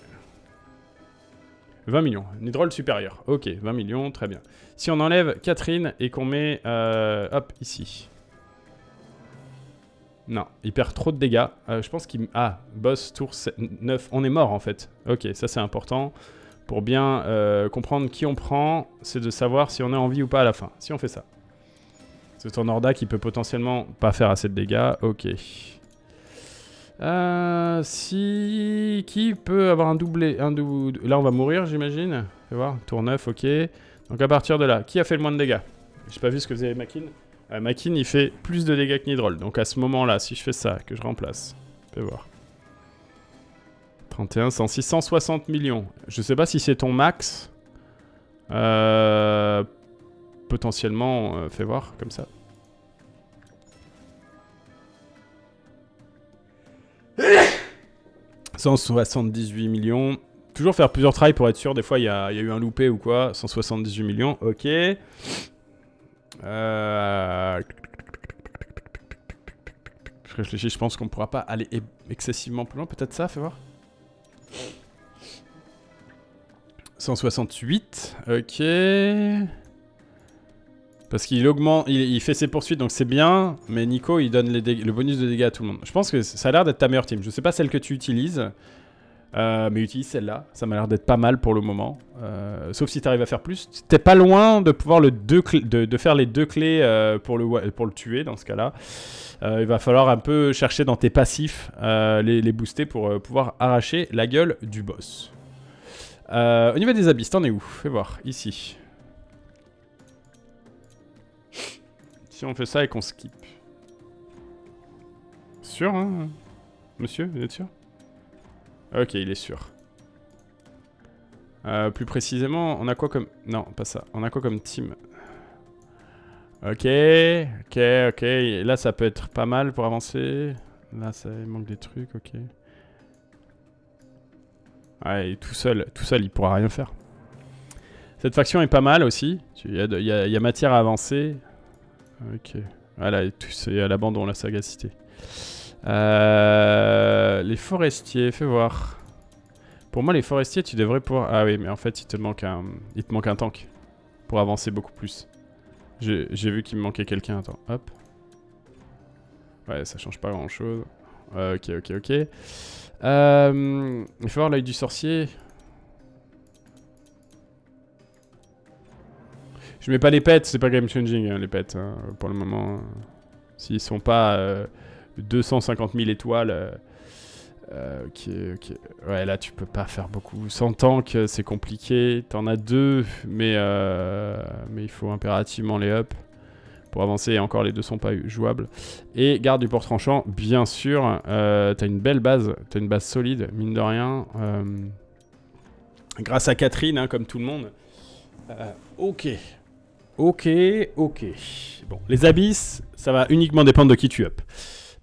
20 millions. Nidrol supérieur. Ok, 20 millions, très bien. Si on enlève Catherine et qu'on met... hop, ici. Non, il perd trop de dégâts. Je pense qu'il... Ah, boss, tour 9. On est mort, en fait. Ok, ça, c'est important. Pour bien comprendre qui on prend, c'est de savoir si on est en vie ou pas à la fin. Si on fait ça. C'est ton Nordak qui peut potentiellement pas faire assez de dégâts. Ok. Si... Qui peut avoir un doublé Là, on va mourir, j'imagine. Fais voir. Tour 9, ok. Donc, à partir de là, qui a fait le moins de dégâts? J'ai pas vu ce que faisait Makin. Makin, il fait plus de dégâts que Nidrol. Donc à ce moment-là, si je fais ça, que je remplace, fais voir. 31, 106, 160 millions. Je sais pas si c'est ton max. Potentiellement, fais voir, comme ça. $178 millions. Toujours faire plusieurs tries pour être sûr. Des fois, il y a eu un loupé ou quoi. 178 millions, ok. Je réfléchis, je pense qu'on pourra pas aller excessivement plus loin. Peut-être ça, fais voir. 168, ok. Parce qu'il augmente, il fait ses poursuites, donc c'est bien. Mais Nico, il donne le bonus de dégâts à tout le monde. Je pense que ça a l'air d'être ta meilleure team. Je sais pas celle que tu utilises. Mais utilise celle-là, ça m'a l'air d'être pas mal pour le moment. Sauf si t'arrives à faire plus. T'es pas loin de pouvoir de faire les deux clés pour le tuer dans ce cas-là. Il va falloir un peu chercher dans tes passifs les booster pour pouvoir arracher la gueule du boss. Au niveau des abysses, t'en es où? Fais voir, ici. Si on fait ça et qu'on skip. Sûr, hein? Monsieur, vous êtes sûr? Ok, il est sûr. Plus précisément, on a quoi comme... Non, pas ça. On a quoi comme team? Ok, ok, ok. Et là, ça peut être pas mal pour avancer. Là, ça il manque des trucs, ok. Ouais, et tout seul, il pourra rien faire. Cette faction est pas mal aussi. Il y a matière à avancer. Ok. Voilà, c'est à l'abandon, la sagacité. Les forestiers, fais voir. Pour moi, les forestiers, tu devrais pouvoir... Ah oui, mais en fait, il te manque un tank pour avancer beaucoup plus. J'ai vu qu'il me manquait quelqu'un. Attends, hop. Ouais, ça change pas grand-chose. Ok, ok, ok. Il faut voir l'œil du sorcier. Je mets pas les pets, c'est pas game changing, hein, les pets. Hein, pour le moment, s'ils sont pas 250 000 étoiles... ok, ok. Ouais, là, tu peux pas faire beaucoup. Sans tank, c'est compliqué. T'en as deux, mais il faut impérativement les up pour avancer. Et encore, les deux sont pas jouables. Et garde du port tranchant, bien sûr. T'as une belle base. T'as une base solide, mine de rien. Grâce à Catherine, hein, comme tout le monde. Ok. Ok, ok. Bon, les abysses, ça va uniquement dépendre de qui tu up.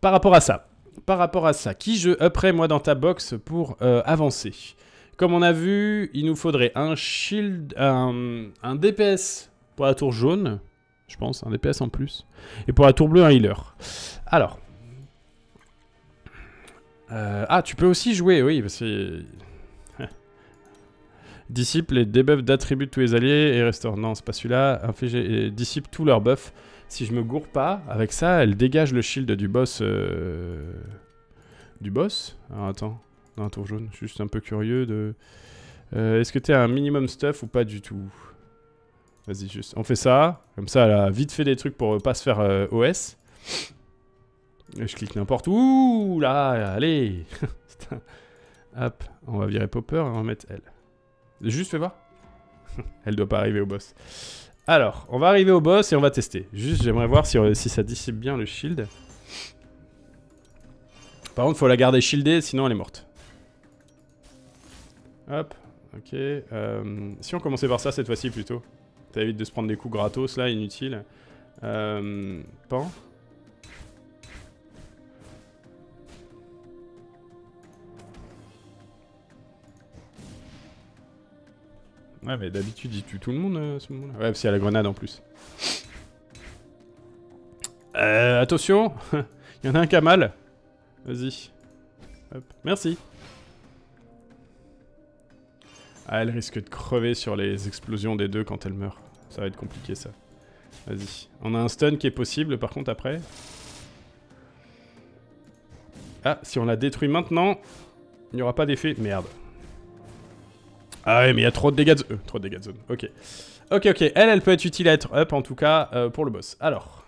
Par rapport à ça, qui je upperais moi dans ta box pour avancer? Comme on a vu, il nous faudrait un shield, un DPS pour la tour jaune, je pense, un DPS en plus, et pour la tour bleue, un healer. Alors, tu peux aussi jouer, oui, parce que Disciple et débuff d'attributs de tous les alliés et restaure. Non, c'est pas celui-là. Infliger et dissipe tous leurs buffs. Si je me gourre pas, avec ça, elle dégage le shield du boss. Du boss? Alors attends. Non, tour jaune. Je suis juste un peu curieux de. Est-ce que t'es un minimum stuff ou pas du tout? Vas-y, juste. On fait ça. Comme ça, elle a vite fait des trucs pour pas se faire OS. Et je clique n'importe où. Là, allez. Hop. On va virer Popper et on va mettre elle. Juste fais voir. Elle doit pas arriver au boss. Alors, on va arriver au boss et on va tester. Juste, j'aimerais voir si ça dissipe bien le shield. Par contre, faut la garder shieldée, sinon elle est morte. Hop, ok. Si on commençait par ça cette fois-ci plutôt. Ça évite de se prendre des coups gratos là, inutiles. Pan. Ouais, mais d'habitude, il tue tout le monde à ce moment-là. Ouais, parce qu'il y a la grenade en plus. Attention. Il y en a un qui a mal. Vas-y. Hop. Merci. Ah, elle risque de crever sur les explosions des deux quand elle meurt. Ça va être compliqué, ça. Vas-y. On a un stun qui est possible, par contre, après. Ah, si on la détruit maintenant, il n'y aura pas d'effet. Merde. Ah ouais, mais il y a trop de dégâts de zone. Trop de dégâts de zone, ok. Ok, ok, elle peut être utile à être up, en tout cas, pour le boss. Alors,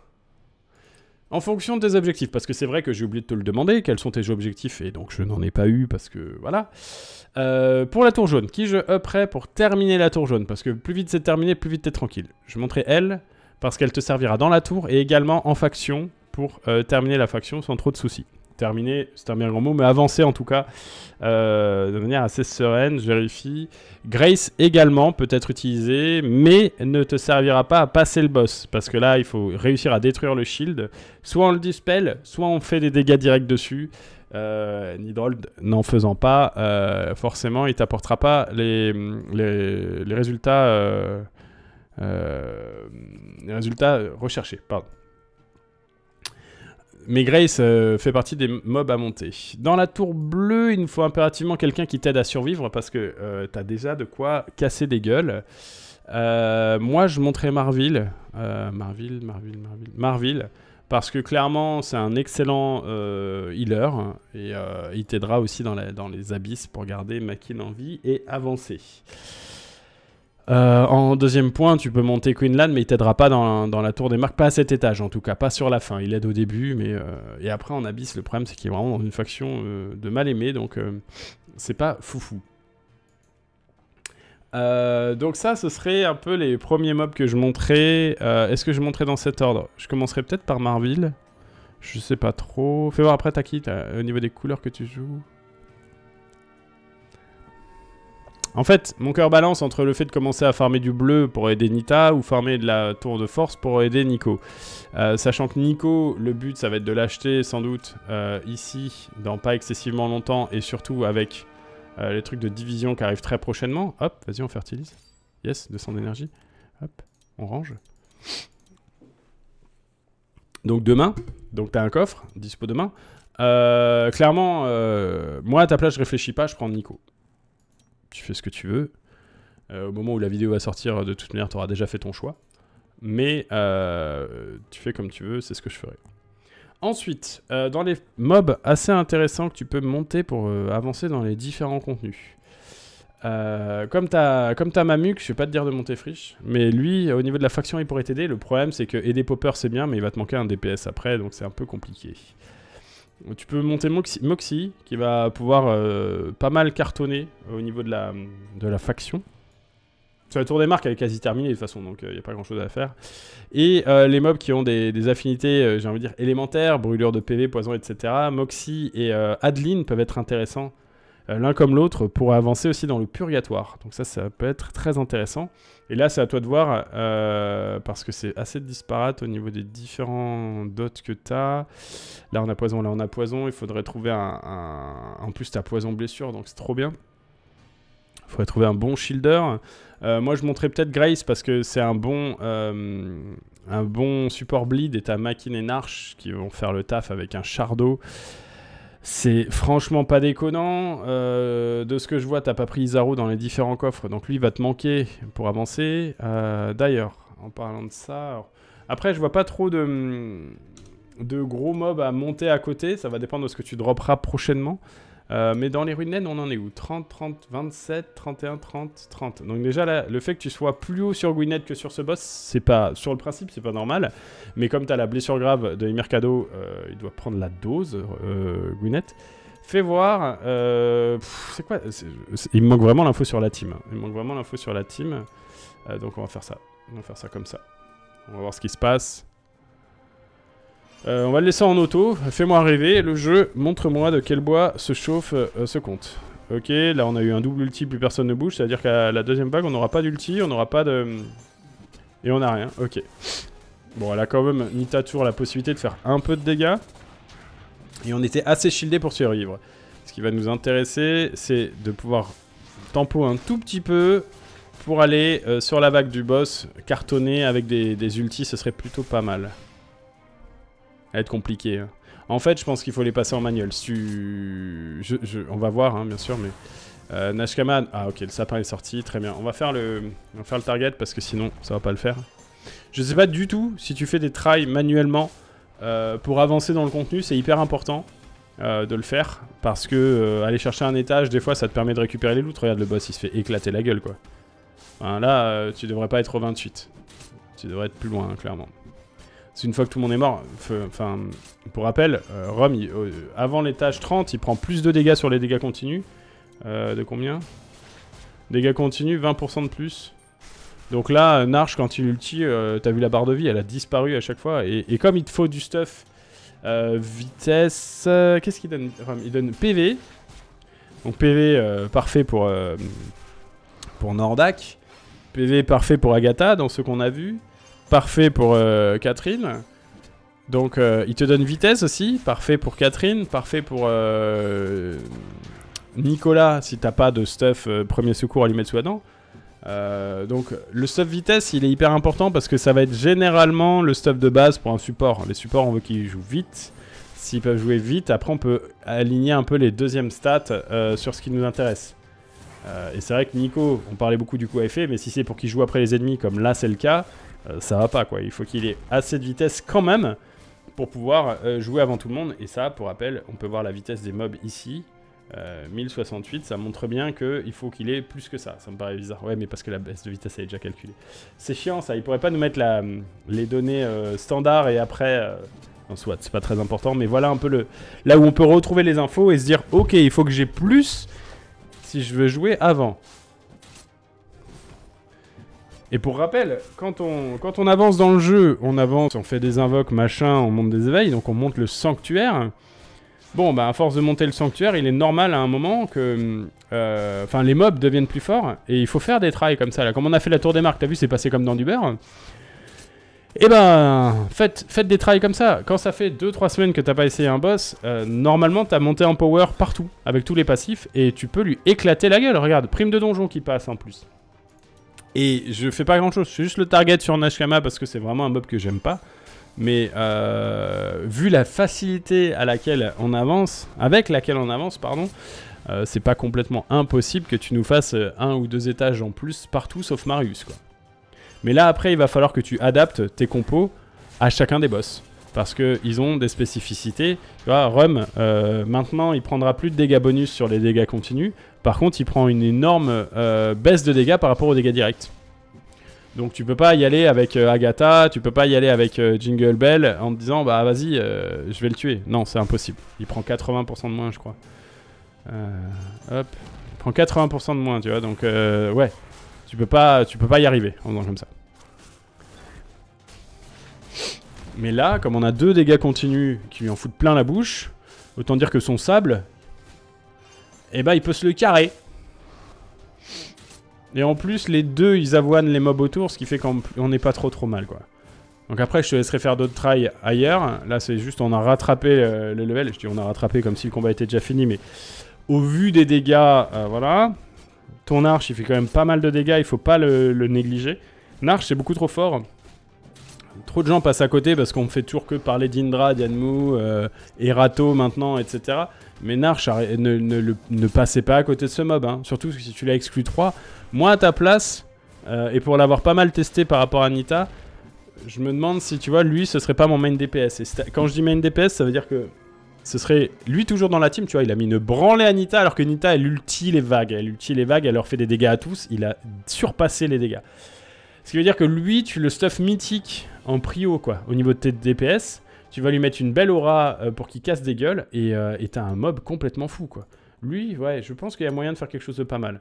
en fonction de tes objectifs, parce que c'est vrai que j'ai oublié de te le demander, quels sont tes objectifs, et donc je n'en ai pas eu, parce que, voilà. Pour la tour jaune, qui je upperais pour terminer la tour jaune? Parce que plus vite c'est terminé, plus vite t'es tranquille. Je montrerai elle, parce qu'elle te servira dans la tour, et également en faction, pour terminer la faction sans trop de soucis. Terminer, c'est un bien grand mot, mais avancer en tout cas de manière assez sereine, je vérifie. Grace également peut être utilisée, mais ne te servira pas à passer le boss, parce que là, il faut réussir à détruire le shield. Soit on le dispel, soit on fait des dégâts directs dessus. Nidrol, n'en faisant pas, forcément, il t'apportera pas les résultats, les résultats recherchés, pardon. Mais Grace fait partie des mobs à monter. Dans la tour bleue, il nous faut impérativement quelqu'un qui t'aide à survivre parce que t'as déjà de quoi casser des gueules. Moi, je montrais Marville. Marville. Parce que clairement, c'est un excellent healer. Et il t'aidera aussi dans les abysses pour garder Makin en vie et avancer. En deuxième point, tu peux monter Queenland, mais il t'aidera pas dans la tour des marques, pas à cet étage en tout cas, pas sur la fin. Il aide au début, mais et après en abysse, le problème c'est qu'il est vraiment dans une faction de mal aimé, donc c'est pas foufou. Donc ça, ce serait un peu les premiers mobs que je montrais. Est-ce que je montrais dans cet ordre? Je commencerai peut-être par Marville. Je sais pas trop. Fais voir après t'as qui au niveau des couleurs que tu joues. En fait, mon cœur balance entre le fait de commencer à farmer du bleu pour aider Nita ou farmer de la tour de force pour aider Nico. Sachant que Nico, le but, ça va être de l'acheter sans doute ici, dans pas excessivement longtemps, et surtout avec les trucs de division qui arrivent très prochainement. Hop, vas-y, on fertilise. Yes, 200 d'énergie. Hop, on range. Donc demain, donc t'as un coffre, dispo demain. Clairement, moi à ta place, je réfléchis pas, je prends Nico. Tu fais ce que tu veux. Au moment où la vidéo va sortir, de toute manière, tu auras déjà fait ton choix. Mais tu fais comme tu veux, c'est ce que je ferai. Ensuite, dans les mobs assez intéressants que tu peux monter pour avancer dans les différents contenus. Comme t'as Mamuk, je vais pas te dire de monter friche. Mais lui, au niveau de la faction, il pourrait t'aider. Le problème, c'est que aider Popper, c'est bien, mais il va te manquer un DPS après, donc c'est un peu compliqué. Tu peux monter Moxie, qui va pouvoir pas mal cartonner au niveau de la faction. Sur la tour des marques, elle est quasi terminée de toute façon, donc il n'y a pas grand chose à faire. Et les mobs qui ont des affinités, j'ai envie de dire, élémentaires, brûlure de PV, poison, etc. Moxie et Adeline peuvent être intéressants l'un comme l'autre pour avancer aussi dans le purgatoire. Donc ça peut être très intéressant. Et là, c'est à toi de voir, parce que c'est assez disparate au niveau des différents dots que tu as. Là, on a poison, là, on a poison. Il faudrait trouver un... En plus, tu as poison blessure, donc c'est trop bien. Il faudrait trouver un bon shielder. Moi, je montrais peut-être Grace, parce que c'est un bon support bleed. Et tu as Makin et Narche qui vont faire le taf avec un Chardo. C'est franchement pas déconnant. De ce que je vois, t'as pas pris Isaro dans les différents coffres. Donc lui, il va te manquer pour avancer. D'ailleurs, en parlant de ça... Alors... Après, je vois pas trop de gros mobs à monter à côté. Ça va dépendre de ce que tu dropperas prochainement. Mais dans les ruines naines, on en est où? 30, 30, 27, 31, 30, 30. Donc déjà, là, le fait que tu sois plus haut sur Gwyneth que sur ce boss, c'est pas... Sur le principe, c'est pas normal. Mais comme t'as la blessure grave de Imercado, il doit prendre la dose, Gwyneth. Fais voir... c'est quoi? Il me manque vraiment l'info sur la team. Il me manque vraiment l'info sur la team. Donc on va faire ça. On va faire ça comme ça. On va voir ce qui se passe. On va le laisser en auto, fais-moi rêver, le jeu, montre-moi de quel bois se chauffe ce compte. Ok, là on a eu un double ulti, plus personne ne bouge, c'est-à-dire qu'à la deuxième vague on n'aura pas d'ulti, on n'aura pas de... Et on n'a rien, ok. Bon, elle a quand même, Nita toujours la possibilité de faire un peu de dégâts. Et on était assez shieldé pour survivre. Ce qui va nous intéresser, c'est de pouvoir tempo un tout petit peu pour aller sur la vague du boss, cartonner avec des ultis, ce serait plutôt pas mal. Être compliqué. En fait, je pense qu'il faut les passer en manuel. Si tu... on va voir, hein, bien sûr, mais... Nashkaman... Ah, ok, le sapin est sorti, très bien. On va faire le target, parce que sinon, ça va pas le faire. Je sais pas du tout si tu fais des tries manuellement pour avancer dans le contenu. C'est hyper important de le faire, parce que aller chercher un étage, des fois, ça te permet de récupérer les loots. Regarde, le boss, il se fait éclater la gueule, quoi. Enfin, là, tu devrais pas être au 28. Tu devrais être plus loin, hein, clairement. Une fois que tout le monde est mort, enfin, pour rappel, Rom, avant l'étage 30, il prend plus de dégâts sur les dégâts continus. De combien? Dégâts continus, 20% de plus. Donc là, Narche, quand il ulti, t'as vu la barre de vie, elle a disparu à chaque fois. Et comme il te faut du stuff, vitesse... qu'est-ce qu'il donne Rom? Il donne PV. Donc PV parfait pour Nordak. PV parfait pour Agatha, dans ce qu'on a vu. Parfait pour Catherine. Donc il te donne vitesse aussi. Parfait pour Catherine. Parfait pour Nicolas si t'as pas de stuff premier secours à lui mettre sous la dent. Donc le stuff vitesse il est hyper important parce que ça va être généralement le stuff de base pour un support. Les supports on veut qu'ils jouent vite. S'ils peuvent jouer vite après on peut aligner un peu les deuxièmes stats sur ce qui nous intéresse. Et c'est vrai que Nico, on parlait beaucoup du coup à effet, mais si c'est pour qu'il joue après les ennemis comme là c'est le cas, ça va pas quoi. Il faut qu'il ait assez de vitesse quand même pour pouvoir jouer avant tout le monde. Et ça, pour rappel, on peut voir la vitesse des mobs ici, 1068, ça montre bien qu'il faut qu'il ait plus que ça. Ça me paraît bizarre, ouais mais parce que la baisse de vitesse elle est déjà calculée. C'est chiant ça, il pourrait pas nous mettre les données standards et après... En soit, c'est pas très important, mais voilà un peu là où on peut retrouver les infos et se dire ok, il faut que j'ai plus... si je veux jouer avant. Et pour rappel, quand on avance dans le jeu, on avance, on fait des invoques, machin, on monte des éveils, donc on monte le sanctuaire. Bon, bah à force de monter le sanctuaire, il est normal à un moment que... Enfin, les mobs deviennent plus forts, et il faut faire des trails comme ça, là. Comme on a fait la tour des marques, t'as vu, c'est passé comme dans du beurre. Et ben, faites des trails comme ça. Quand ça fait 2-3 semaines que t'as pas essayé un boss, normalement t'as monté en power partout, avec tous les passifs, et tu peux lui éclater la gueule. Regarde, prime de donjon qui passe en plus. Et je fais pas grand chose, je fais juste le target sur Nashkama parce que c'est vraiment un mob que j'aime pas. Mais vu la facilité à laquelle on avance, pardon, c'est pas complètement impossible que tu nous fasses un ou deux étages en plus partout sauf Marius, quoi. Mais là après il va falloir que tu adaptes tes compos à chacun des boss. Parce qu'ils ont des spécificités. Tu vois, Rum, maintenant, il prendra plus de dégâts bonus sur les dégâts continus. Par contre, il prend une énorme baisse de dégâts par rapport aux dégâts directs. Donc, tu peux pas y aller avec Agatha, tu peux pas y aller avec Jingle Bell en te disant, bah vas-y, je vais le tuer. Non, c'est impossible. Il prend 80% de moins, je crois. Hop. Il prend 80% de moins, tu vois. Donc, ouais. Tu peux pas y arriver en faisant comme ça. Mais là, comme on a deux dégâts continus qui lui en foutent plein la bouche, autant dire que son sable, eh ben il peut se le carrer. Et en plus, les deux, ils avoinent les mobs autour, ce qui fait qu'on n'est pas trop mal, quoi. Donc après, je te laisserai faire d'autres tries ailleurs. Là, c'est juste, on a rattrapé le level. Je dis on a rattrapé comme si le combat était déjà fini, mais au vu des dégâts, voilà. Ton Narche, il fait quand même pas mal de dégâts, il faut pas le négliger. Narche, c'est beaucoup trop fort. Trop de gens passent à côté parce qu'on fait toujours que parler d'Indra, d'Yanmu, Erato maintenant, etc. Mais Narche, ne passez pas à côté de ce mob, hein. Surtout si tu l'as exclu 3. Moi, à ta place, et pour l'avoir pas mal testé par rapport à Nita, je me demande si, tu vois, lui, ce serait pas mon main DPS. Et quand je dis main DPS, ça veut dire que ce serait lui toujours dans la team, tu vois. Il a mis une branlée à Nita alors que Nita, elle ulti les vagues. Elle ulti les vagues, elle leur fait des dégâts à tous. Il a surpassé les dégâts. Ce qui veut dire que lui, tu le stuff mythique en prio, quoi, au niveau de tes DPS. Tu vas lui mettre une belle aura pour qu'il casse des gueules et t'as un mob complètement fou, quoi. Lui, ouais, je pense qu'il y a moyen de faire quelque chose de pas mal.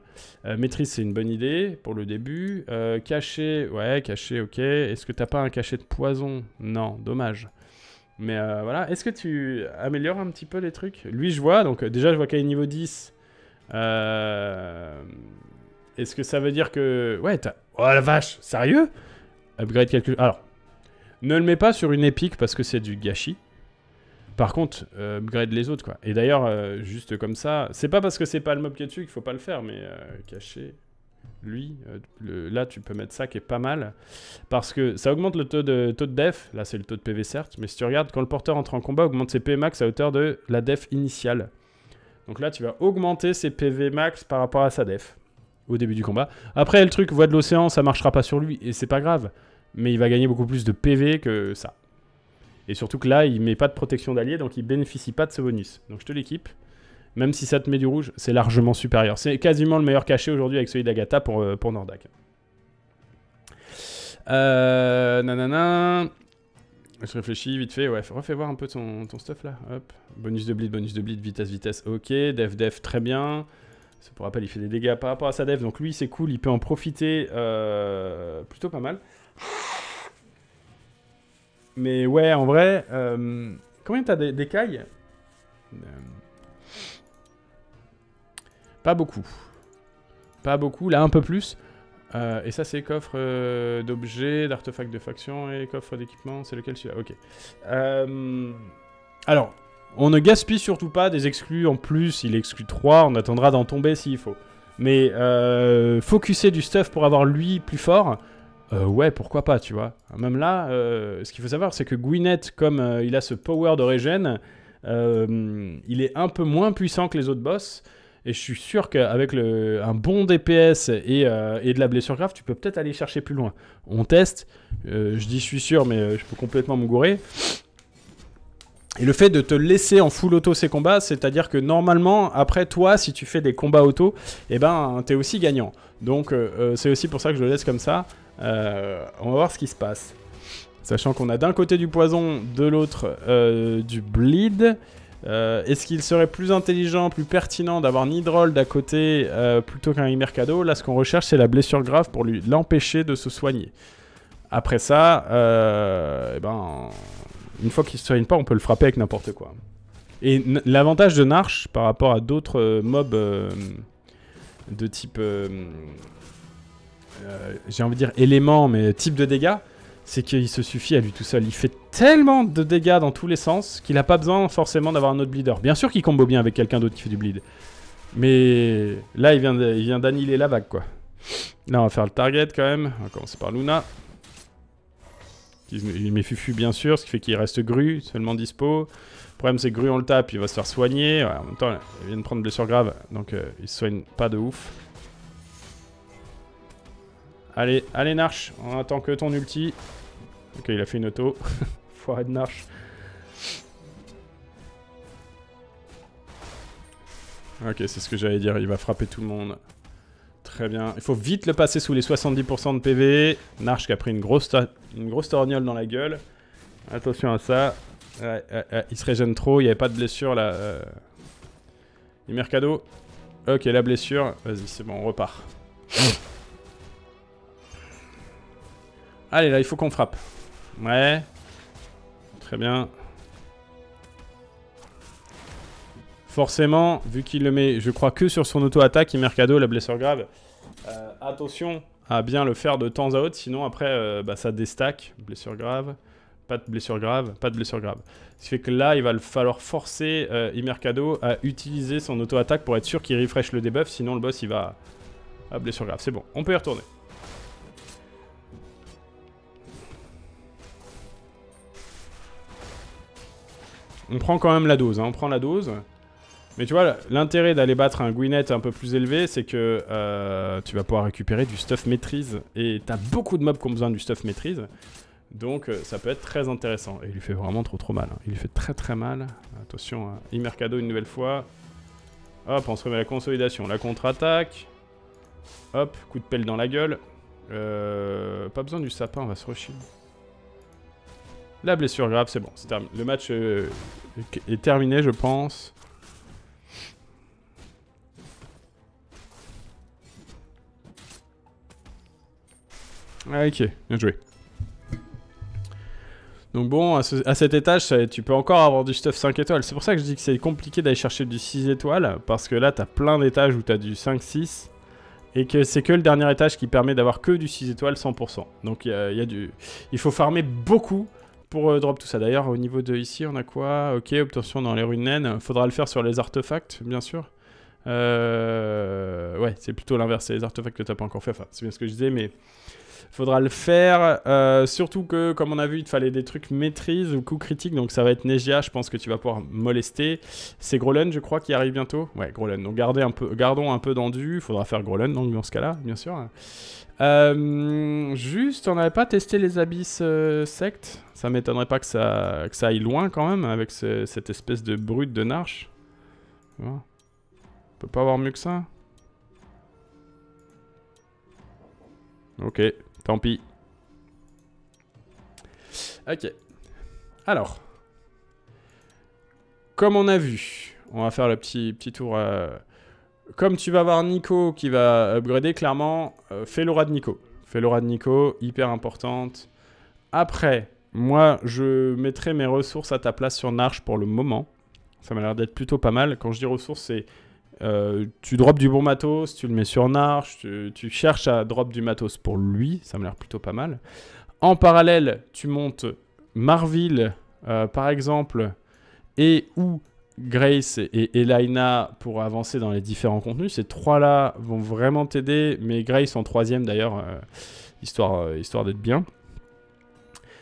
Maîtrise, c'est une bonne idée pour le début. Caché, ouais, caché, ok. Est-ce que t'as pas un cachet de poison? Non, dommage. Mais voilà, est-ce que tu améliores un petit peu les trucs? Lui, je vois, donc déjà, je vois qu'il est niveau 10. Est-ce que ça veut dire que... Ouais, t'as... Oh la vache, sérieux? Upgrade quelque... Alors, ne le mets pas sur une épique parce que c'est du gâchis. Par contre, upgrade les autres, quoi. Et d'ailleurs, juste comme ça... C'est pas parce que c'est pas le mob qui est dessus qu'il faut pas le faire, mais cacher... Lui, là, tu peux mettre ça qui est pas mal. Parce que ça augmente le taux de def. Là, c'est le taux de PV, certes. Mais si tu regardes, quand le porteur entre en combat, augmente ses PV max à hauteur de la def initiale. Donc là, tu vas augmenter ses PV max par rapport à sa def. Au début du combat. Après, le truc, voie de l'océan, ça marchera pas sur lui, et c'est pas grave. Mais il va gagner beaucoup plus de PV que ça. Et surtout que là, il met pas de protection d'alliés, donc il bénéficie pas de ce bonus. Donc je te l'équipe. Même si ça te met du rouge, c'est largement supérieur. C'est quasiment le meilleur cachet aujourd'hui avec celui d'Agatha pour Nordak. Nanana... Je réfléchis vite fait, ouais, refais voir un peu ton stuff là. Hop. Bonus de bleed, vitesse, vitesse, ok. Def, très bien. Pour rappel, il fait des dégâts par rapport à sa dev, donc lui c'est cool, il peut en profiter plutôt pas mal. Mais ouais, en vrai, combien t'as d'écailles? Pas beaucoup. Pas beaucoup, là un peu plus. Et ça c'est coffre d'objets, d'artefacts de faction et coffre d'équipement, c'est lequel celui-là? Ok. Alors... On ne gaspille surtout pas des exclus en plus, il exclut 3, on attendra d'en tomber s'il faut. Mais focusser du stuff pour avoir lui plus fort, ouais, pourquoi pas, tu vois. Même là, ce qu'il faut savoir, c'est que Gwyneth, comme il a ce power de régène, il est un peu moins puissant que les autres boss. Et je suis sûr qu'avec un bon DPS et de la blessure grave, tu peux peut-être aller chercher plus loin. On teste, je dis je suis sûr, mais je peux complètement me gourer. Et le fait de te laisser en full auto ces combats, c'est-à-dire que normalement, après toi, si tu fais des combats auto, eh ben, t'es aussi gagnant. Donc, c'est aussi pour ça que je le laisse comme ça. On va voir ce qui se passe. Sachant qu'on a d'un côté du poison, de l'autre, du bleed. Est-ce qu'il serait plus intelligent, plus pertinent d'avoir Nidrol d'à côté plutôt qu'un Imercado? Là, ce qu'on recherche, c'est la blessure grave pour l'empêcher de se soigner. Après ça, eh ben, une fois qu'il ne se soigne pas, on peut le frapper avec n'importe quoi. Et l'avantage de Narche par rapport à d'autres mobs de type... j'ai envie de dire élément, mais type de dégâts, c'est qu'il se suffit à lui tout seul. Il fait tellement de dégâts dans tous les sens qu'il n'a pas besoin forcément d'avoir un autre bleeder. Bien sûr qu'il combo bien avec quelqu'un d'autre qui fait du bleed. Mais là, il vient d'annihiler la vague, quoi. Là, on va faire le target quand même. On va commencer par Luna. Il met Fufu, bien sûr, ce qui fait qu'il reste Gru, seulement dispo. Le problème, c'est que Gru, on le tape, il va se faire soigner. Ouais, en même temps, il vient de prendre blessure grave, donc il se soigne pas de ouf. Allez, allez Narche, on attend que ton ulti. Ok, il a fait une auto. Foiré de Narche. Ok, c'est ce que j'allais dire, il va frapper tout le monde. Très bien, il faut vite le passer sous les 70% de PV. Narche qui a pris une grosse torgnole dans la gueule. Attention à ça. Il se régène trop, il n'y avait pas de blessure là. Imercado. Ok, la blessure. Vas-y, c'est bon, on repart. Allez, là, il faut qu'on frappe. Ouais. Très bien. Forcément, vu qu'il le met, je crois, que sur son auto-attaque, Imercado, la blessure grave. Attention à bien le faire de temps à autre, sinon après, bah, ça déstack. Blessure grave. Pas de blessure grave. Pas de blessure grave. Ce qui fait que là, il va falloir forcer Imercado à utiliser son auto-attaque pour être sûr qu'il refresh le debuff, sinon le boss, il va à blessure grave. C'est bon, on peut y retourner. On prend quand même la dose, hein, on prend la dose. Mais tu vois, l'intérêt d'aller battre un Gwyneth un peu plus élevé, c'est que tu vas pouvoir récupérer du stuff maîtrise. Et t'as beaucoup de mobs qui ont besoin du stuff maîtrise. Donc ça peut être très intéressant. Et il lui fait vraiment trop mal, hein. Il lui fait très mal. Attention, hein. Imercado une nouvelle fois. Hop, on se remet à la consolidation. La contre-attaque. Hop, coup de pelle dans la gueule. Pas besoin du sapin, on va se rusher. La blessure grave, c'est bon, c'est terminé. Le match est terminé, je pense. Ah, ok, bien joué. Donc bon, à cet étage, ça, tu peux encore avoir du stuff 5 étoiles. C'est pour ça que je dis que c'est compliqué d'aller chercher du 6 étoiles, parce que là, t'as plein d'étages où t'as du 5-6. Et que c'est que le dernier étage qui permet d'avoir que du 6 étoiles 100%. Donc il faut farmer beaucoup pour drop tout ça. D'ailleurs, au niveau de ici, on a quoi? Ok, obtention dans les ruines naines. Faudra le faire sur les artefacts, bien sûr. Ouais, c'est plutôt l'inverse. C'est les artefacts que t'as pas encore fait. Enfin, c'est bien ce que je disais, mais faudra le faire. Surtout que, comme on a vu, il te fallait des trucs maîtrise ou coup critique. Donc ça va être Negia, je pense que tu vas pouvoir molester. C'est Grolund, je crois, qui arrive bientôt. Ouais, Grolund. Donc gardons un peu d'endu. Faudra faire Grolund, donc dans ce cas-là, bien sûr. Juste, on n'avait pas testé les abysses sectes. Ça m'étonnerait pas que ça aille loin quand même avec cette espèce de brute de Narche. Ouais. On peut pas avoir mieux que ça. Ok, tant pis. Ok. Alors, comme on a vu, on va faire le petit tour. Comme tu vas voir Nico qui va upgrader, clairement, fais l'aura de Nico. Fais l'aura de Nico, hyper importante. Après, moi, je mettrai mes ressources à ta place sur Narche pour le moment. Ça m'a l'air d'être plutôt pas mal. Quand je dis ressources, c'est... tu drops du bon matos, tu le mets sur Narche, tu cherches à drop du matos pour lui, ça me l'air plutôt pas mal. En parallèle, tu montes Marville, par exemple, et ou Grace et Elaina pour avancer dans les différents contenus. Ces trois-là vont vraiment t'aider, mais Grace en troisième d'ailleurs, histoire d'être bien.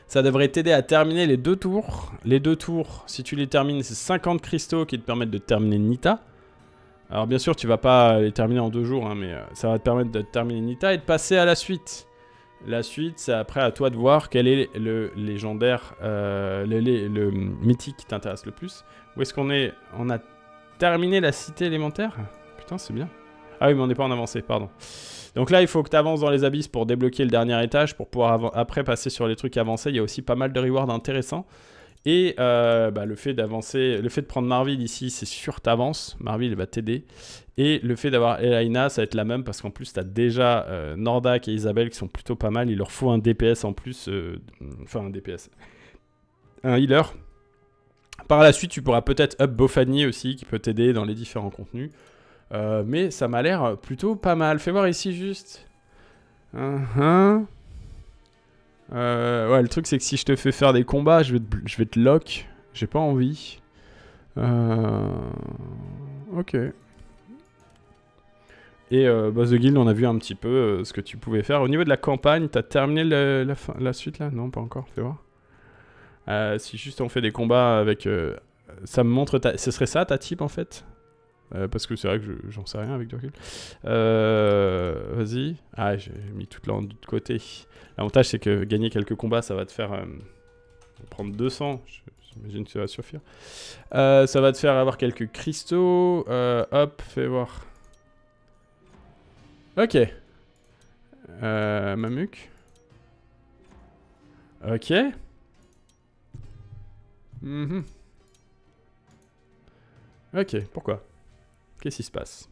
Ça devrait t'aider à terminer les deux tours. Les deux tours, si tu les termines, c'est 50 cristaux qui te permettent de terminer Nita. Alors bien sûr, tu vas pas les terminer en 2 jours, hein, mais ça va te permettre de terminer Nita et de passer à la suite. La suite, c'est après à toi de voir quel est le légendaire, le mythique qui t'intéresse le plus. Où est-ce qu'on est? On a terminé la cité élémentaire? Putain, c'est bien. Ah oui, mais on n'est pas en avancée, pardon. Donc là, il faut que tu avances dans les abysses pour débloquer le dernier étage, pour pouvoir après passer sur les trucs avancés. Il y a aussi pas mal de rewards intéressants. Et le fait d'avancer, le fait de prendre Marville ici, c'est sûr t'avances, Marville va t'aider. Et le fait d'avoir Elaina, ça va être la même parce qu'en plus t'as déjà Nordak et Isabelle qui sont plutôt pas mal. Il leur faut un DPS en plus, un healer. Par la suite tu pourras peut-être up Bofani aussi qui peut t'aider dans les différents contenus. Mais ça m'a l'air plutôt pas mal. Fais voir ici juste. Ouais, le truc c'est que si je te fais faire des combats, je vais te lock. J'ai pas envie. Ok. Et Boss de Guild, on a vu un petit peu ce que tu pouvais faire. Au niveau de la campagne, t'as terminé la suite là? Non, pas encore, fais voir. Si juste on fait des combats avec... ça me montre ta... Ce serait ça ta type en fait? Parce que c'est vrai que j'en sais rien avec du recul. Vas-y. Ah, j'ai mis toute la de côté. L'avantage, c'est que gagner quelques combats, ça va te faire prendre 200. J'imagine que ça va suffire. Ça va te faire avoir quelques cristaux. Hop, fais voir. Ok. Mamuk. Ok. Ok, pourquoi? Qu'est-ce qui se passe?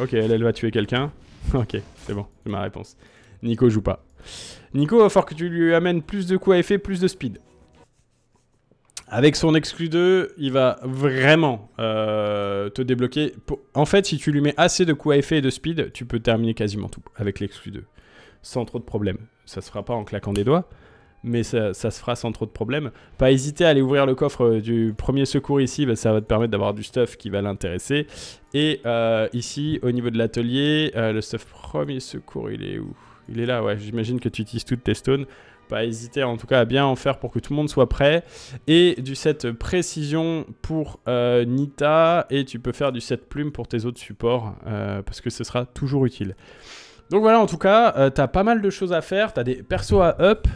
Ok, elle va tuer quelqu'un. Ok, c'est bon, c'est ma réponse. Nico joue pas. Nico, il va falloir que tu lui amènes plus de coups à effet, plus de speed. Avec son exclu 2, il va vraiment te débloquer. En fait, si tu lui mets assez de coups à effet et de speed, tu peux terminer quasiment tout avec l'exclu 2. Sans trop de problèmes. Ça se fera pas en claquant des doigts. Mais ça se fera sans trop de problème. Pas hésiter à aller ouvrir le coffre du premier secours ici, bah ça va te permettre d'avoir du stuff qui va l'intéresser. Et ici, au niveau de l'atelier, le stuff premier secours, il est où? Il est là, ouais, j'imagine que tu utilises toutes tes stones. Pas hésiter en tout cas à bien en faire pour que tout le monde soit prêt. Et du set précision pour Nita, et tu peux faire du set plume pour tes autres supports, parce que ce sera toujours utile. Donc voilà, en tout cas, t'as pas mal de choses à faire, t'as des persos à up.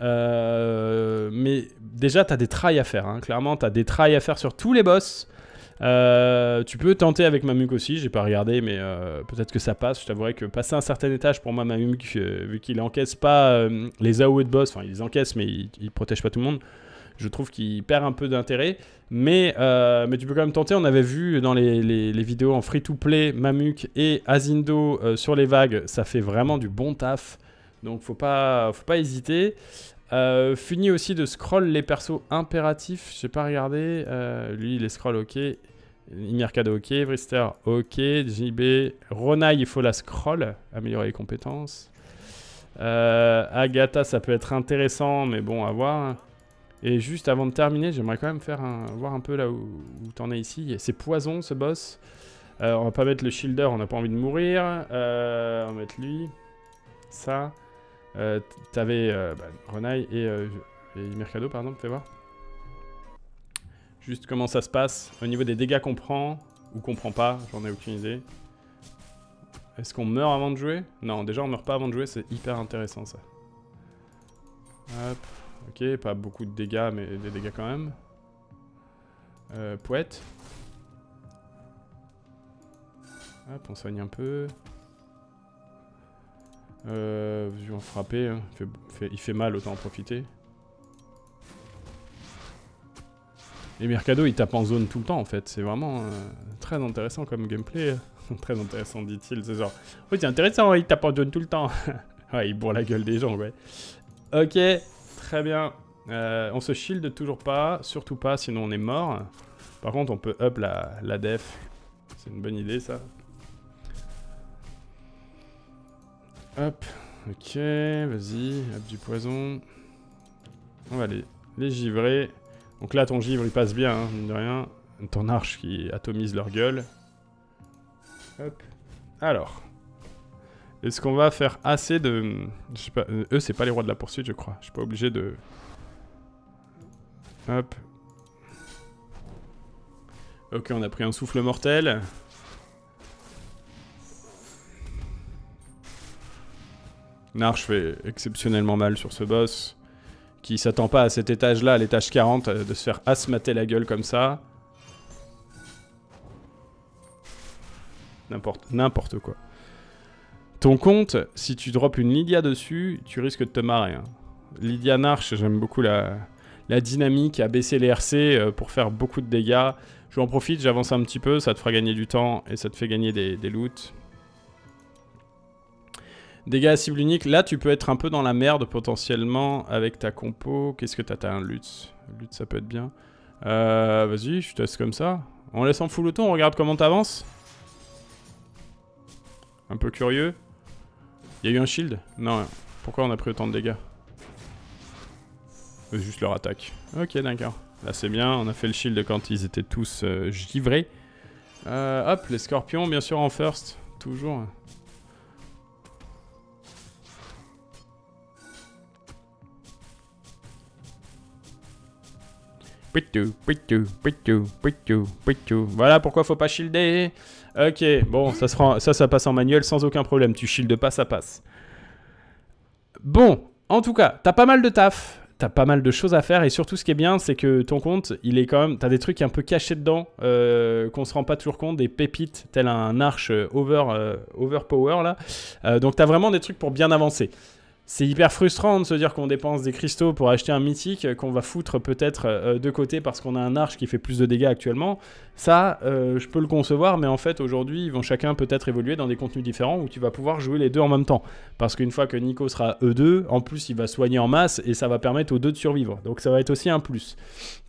Mais déjà t'as des tries à faire hein. Clairement t'as des tries à faire sur tous les boss. Tu peux tenter avec Mamuk aussi. J'ai pas regardé mais peut-être que ça passe. Je t'avouerai que passer un certain étage pour moi Mamuk, vu qu'il encaisse pas les AOE de boss, enfin il les encaisse mais il protège pas tout le monde. Je trouve qu'il perd un peu d'intérêt. Mais tu peux quand même tenter. On avait vu dans les vidéos en free to play Mamuk et Zindo sur les vagues. Ça fait vraiment du bon taf. Donc faut pas hésiter. Fini aussi de scroll les persos impératifs. Je sais pas regardé. Lui il est scroll ok. Imercado ok. Vrister ok. JB. Ronaille il faut la scroll. Améliorer les compétences. Agatha ça peut être intéressant mais bon à voir. Et juste avant de terminer j'aimerais quand même faire voir un peu là où t'en es ici. C'est poison ce boss. On va pas mettre le shielder, on n'a pas envie de mourir. On va mettre lui. Ça. T'avais Ronaille et Mercado, par exemple, fais voir. Juste comment ça se passe au niveau des dégâts qu'on prend ou qu'on prend pas, j'en ai aucune idée. Est-ce qu'on meurt avant de jouer? Non, déjà on meurt pas avant de jouer, c'est hyper intéressant ça. Hop, ok, pas beaucoup de dégâts, mais des dégâts quand même. Poète. Hop, on soigne un peu. Je vais en frapper, hein. Il fait mal, autant en profiter. Et Mercado il tape en zone tout le temps en fait, c'est vraiment très intéressant comme gameplay. Très intéressant dit-il, c'est genre... Oui c'est intéressant, ouais, il tape en zone tout le temps. Ouais, il bourre la gueule des gens, ouais. Ok, très bien. On se shield toujours pas, surtout pas, sinon on est mort. Par contre on peut up la def, c'est une bonne idée ça. Hop, ok, vas-y, hop du poison. On va les givrer. Donc là, ton givre, il passe bien, hein, mine de rien. Ton arche qui atomise leur gueule. Hop. Alors, est-ce qu'on va faire assez de... Je sais pas, eux, c'est pas les rois de la poursuite, je crois. Je suis pas obligé de... Hop. Ok, on a pris un souffle mortel. Narche fait exceptionnellement mal sur ce boss, qui s'attend pas à cet étage-là, à l'étage 40, de se faire asmater la gueule comme ça. N'importe quoi. Ton compte, si tu drops une Lydia dessus, tu risques de te marrer. Hein. Lydia Narche, j'aime beaucoup la dynamique à baisser les RC pour faire beaucoup de dégâts. Je en profite, j'avance un petit peu, ça te fera gagner du temps et ça te fait gagner des loots. Dégâts à cible unique, là tu peux être un peu dans la merde potentiellement avec ta compo. Qu'est-ce que t'as un Lutz. Lutz ça peut être bien. Vas-y, je teste comme ça. On laisse en full auto, on regarde comment t'avances. Un peu curieux. Il y a eu un shield. Non, pourquoi on a pris autant de dégâts? Juste leur attaque. Ok, d'accord. Là c'est bien, on a fait le shield quand ils étaient tous givrés. Hop, les scorpions bien sûr en first. Toujours. Voilà pourquoi faut pas shielder. Ok, bon, ça, ça passe en manuel sans aucun problème. Tu shieldes pas, ça passe. Bon, en tout cas, t'as pas mal de taf. T'as pas mal de choses à faire et surtout ce qui est bien c'est que ton compte il est quand même, t'as des trucs un peu cachés dedans qu'on se rend pas toujours compte, des pépites tel un arche overpower là, donc t'as vraiment des trucs pour bien avancer. C'est hyper frustrant de se dire qu'on dépense des cristaux pour acheter un mythique qu'on va foutre peut-être de côté parce qu'on a un arche qui fait plus de dégâts actuellement. Ça, je peux le concevoir, mais en fait aujourd'hui, ils vont chacun peut-être évoluer dans des contenus différents où tu vas pouvoir jouer les deux en même temps. Parce qu'une fois que Nico sera E2, en plus il va soigner en masse et ça va permettre aux deux de survivre. Donc ça va être aussi un plus.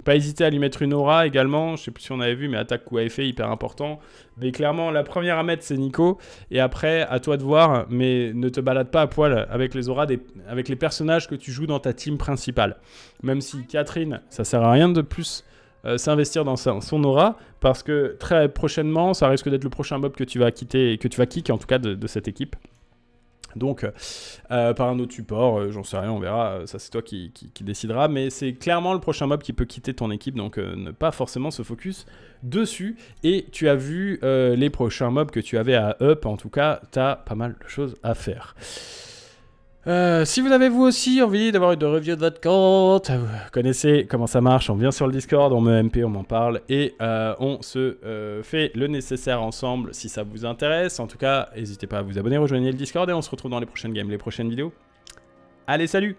Pas hésiter à lui mettre une aura également, je sais plus si on avait vu, mais attaque coup à effet hyper important. Mais clairement, la première à mettre c'est Nico, et après à toi de voir, mais ne te balade pas à poil avec les auras avec les personnages que tu joues dans ta team principale. Même si Catherine, ça sert à rien de plus s'investir dans son aura, parce que très prochainement, ça risque d'être le prochain mob que tu vas quitter, que tu vas kick en tout cas de cette équipe. Donc, par un autre support, j'en sais rien, on verra, ça c'est toi qui décidera, mais c'est clairement le prochain mob qui peut quitter ton équipe, donc ne pas forcément se focus dessus, et tu as vu les prochains mobs que tu avais à up, en tout cas, t'as pas mal de choses à faire. Si vous avez vous aussi envie d'avoir une review de votre compte, vous connaissez comment ça marche, on vient sur le Discord, on me MP, on m'en parle et on se fait le nécessaire ensemble si ça vous intéresse. En tout cas, n'hésitez pas à vous abonner, rejoignez le Discord et on se retrouve dans les prochaines games, les prochaines vidéos. Allez, salut!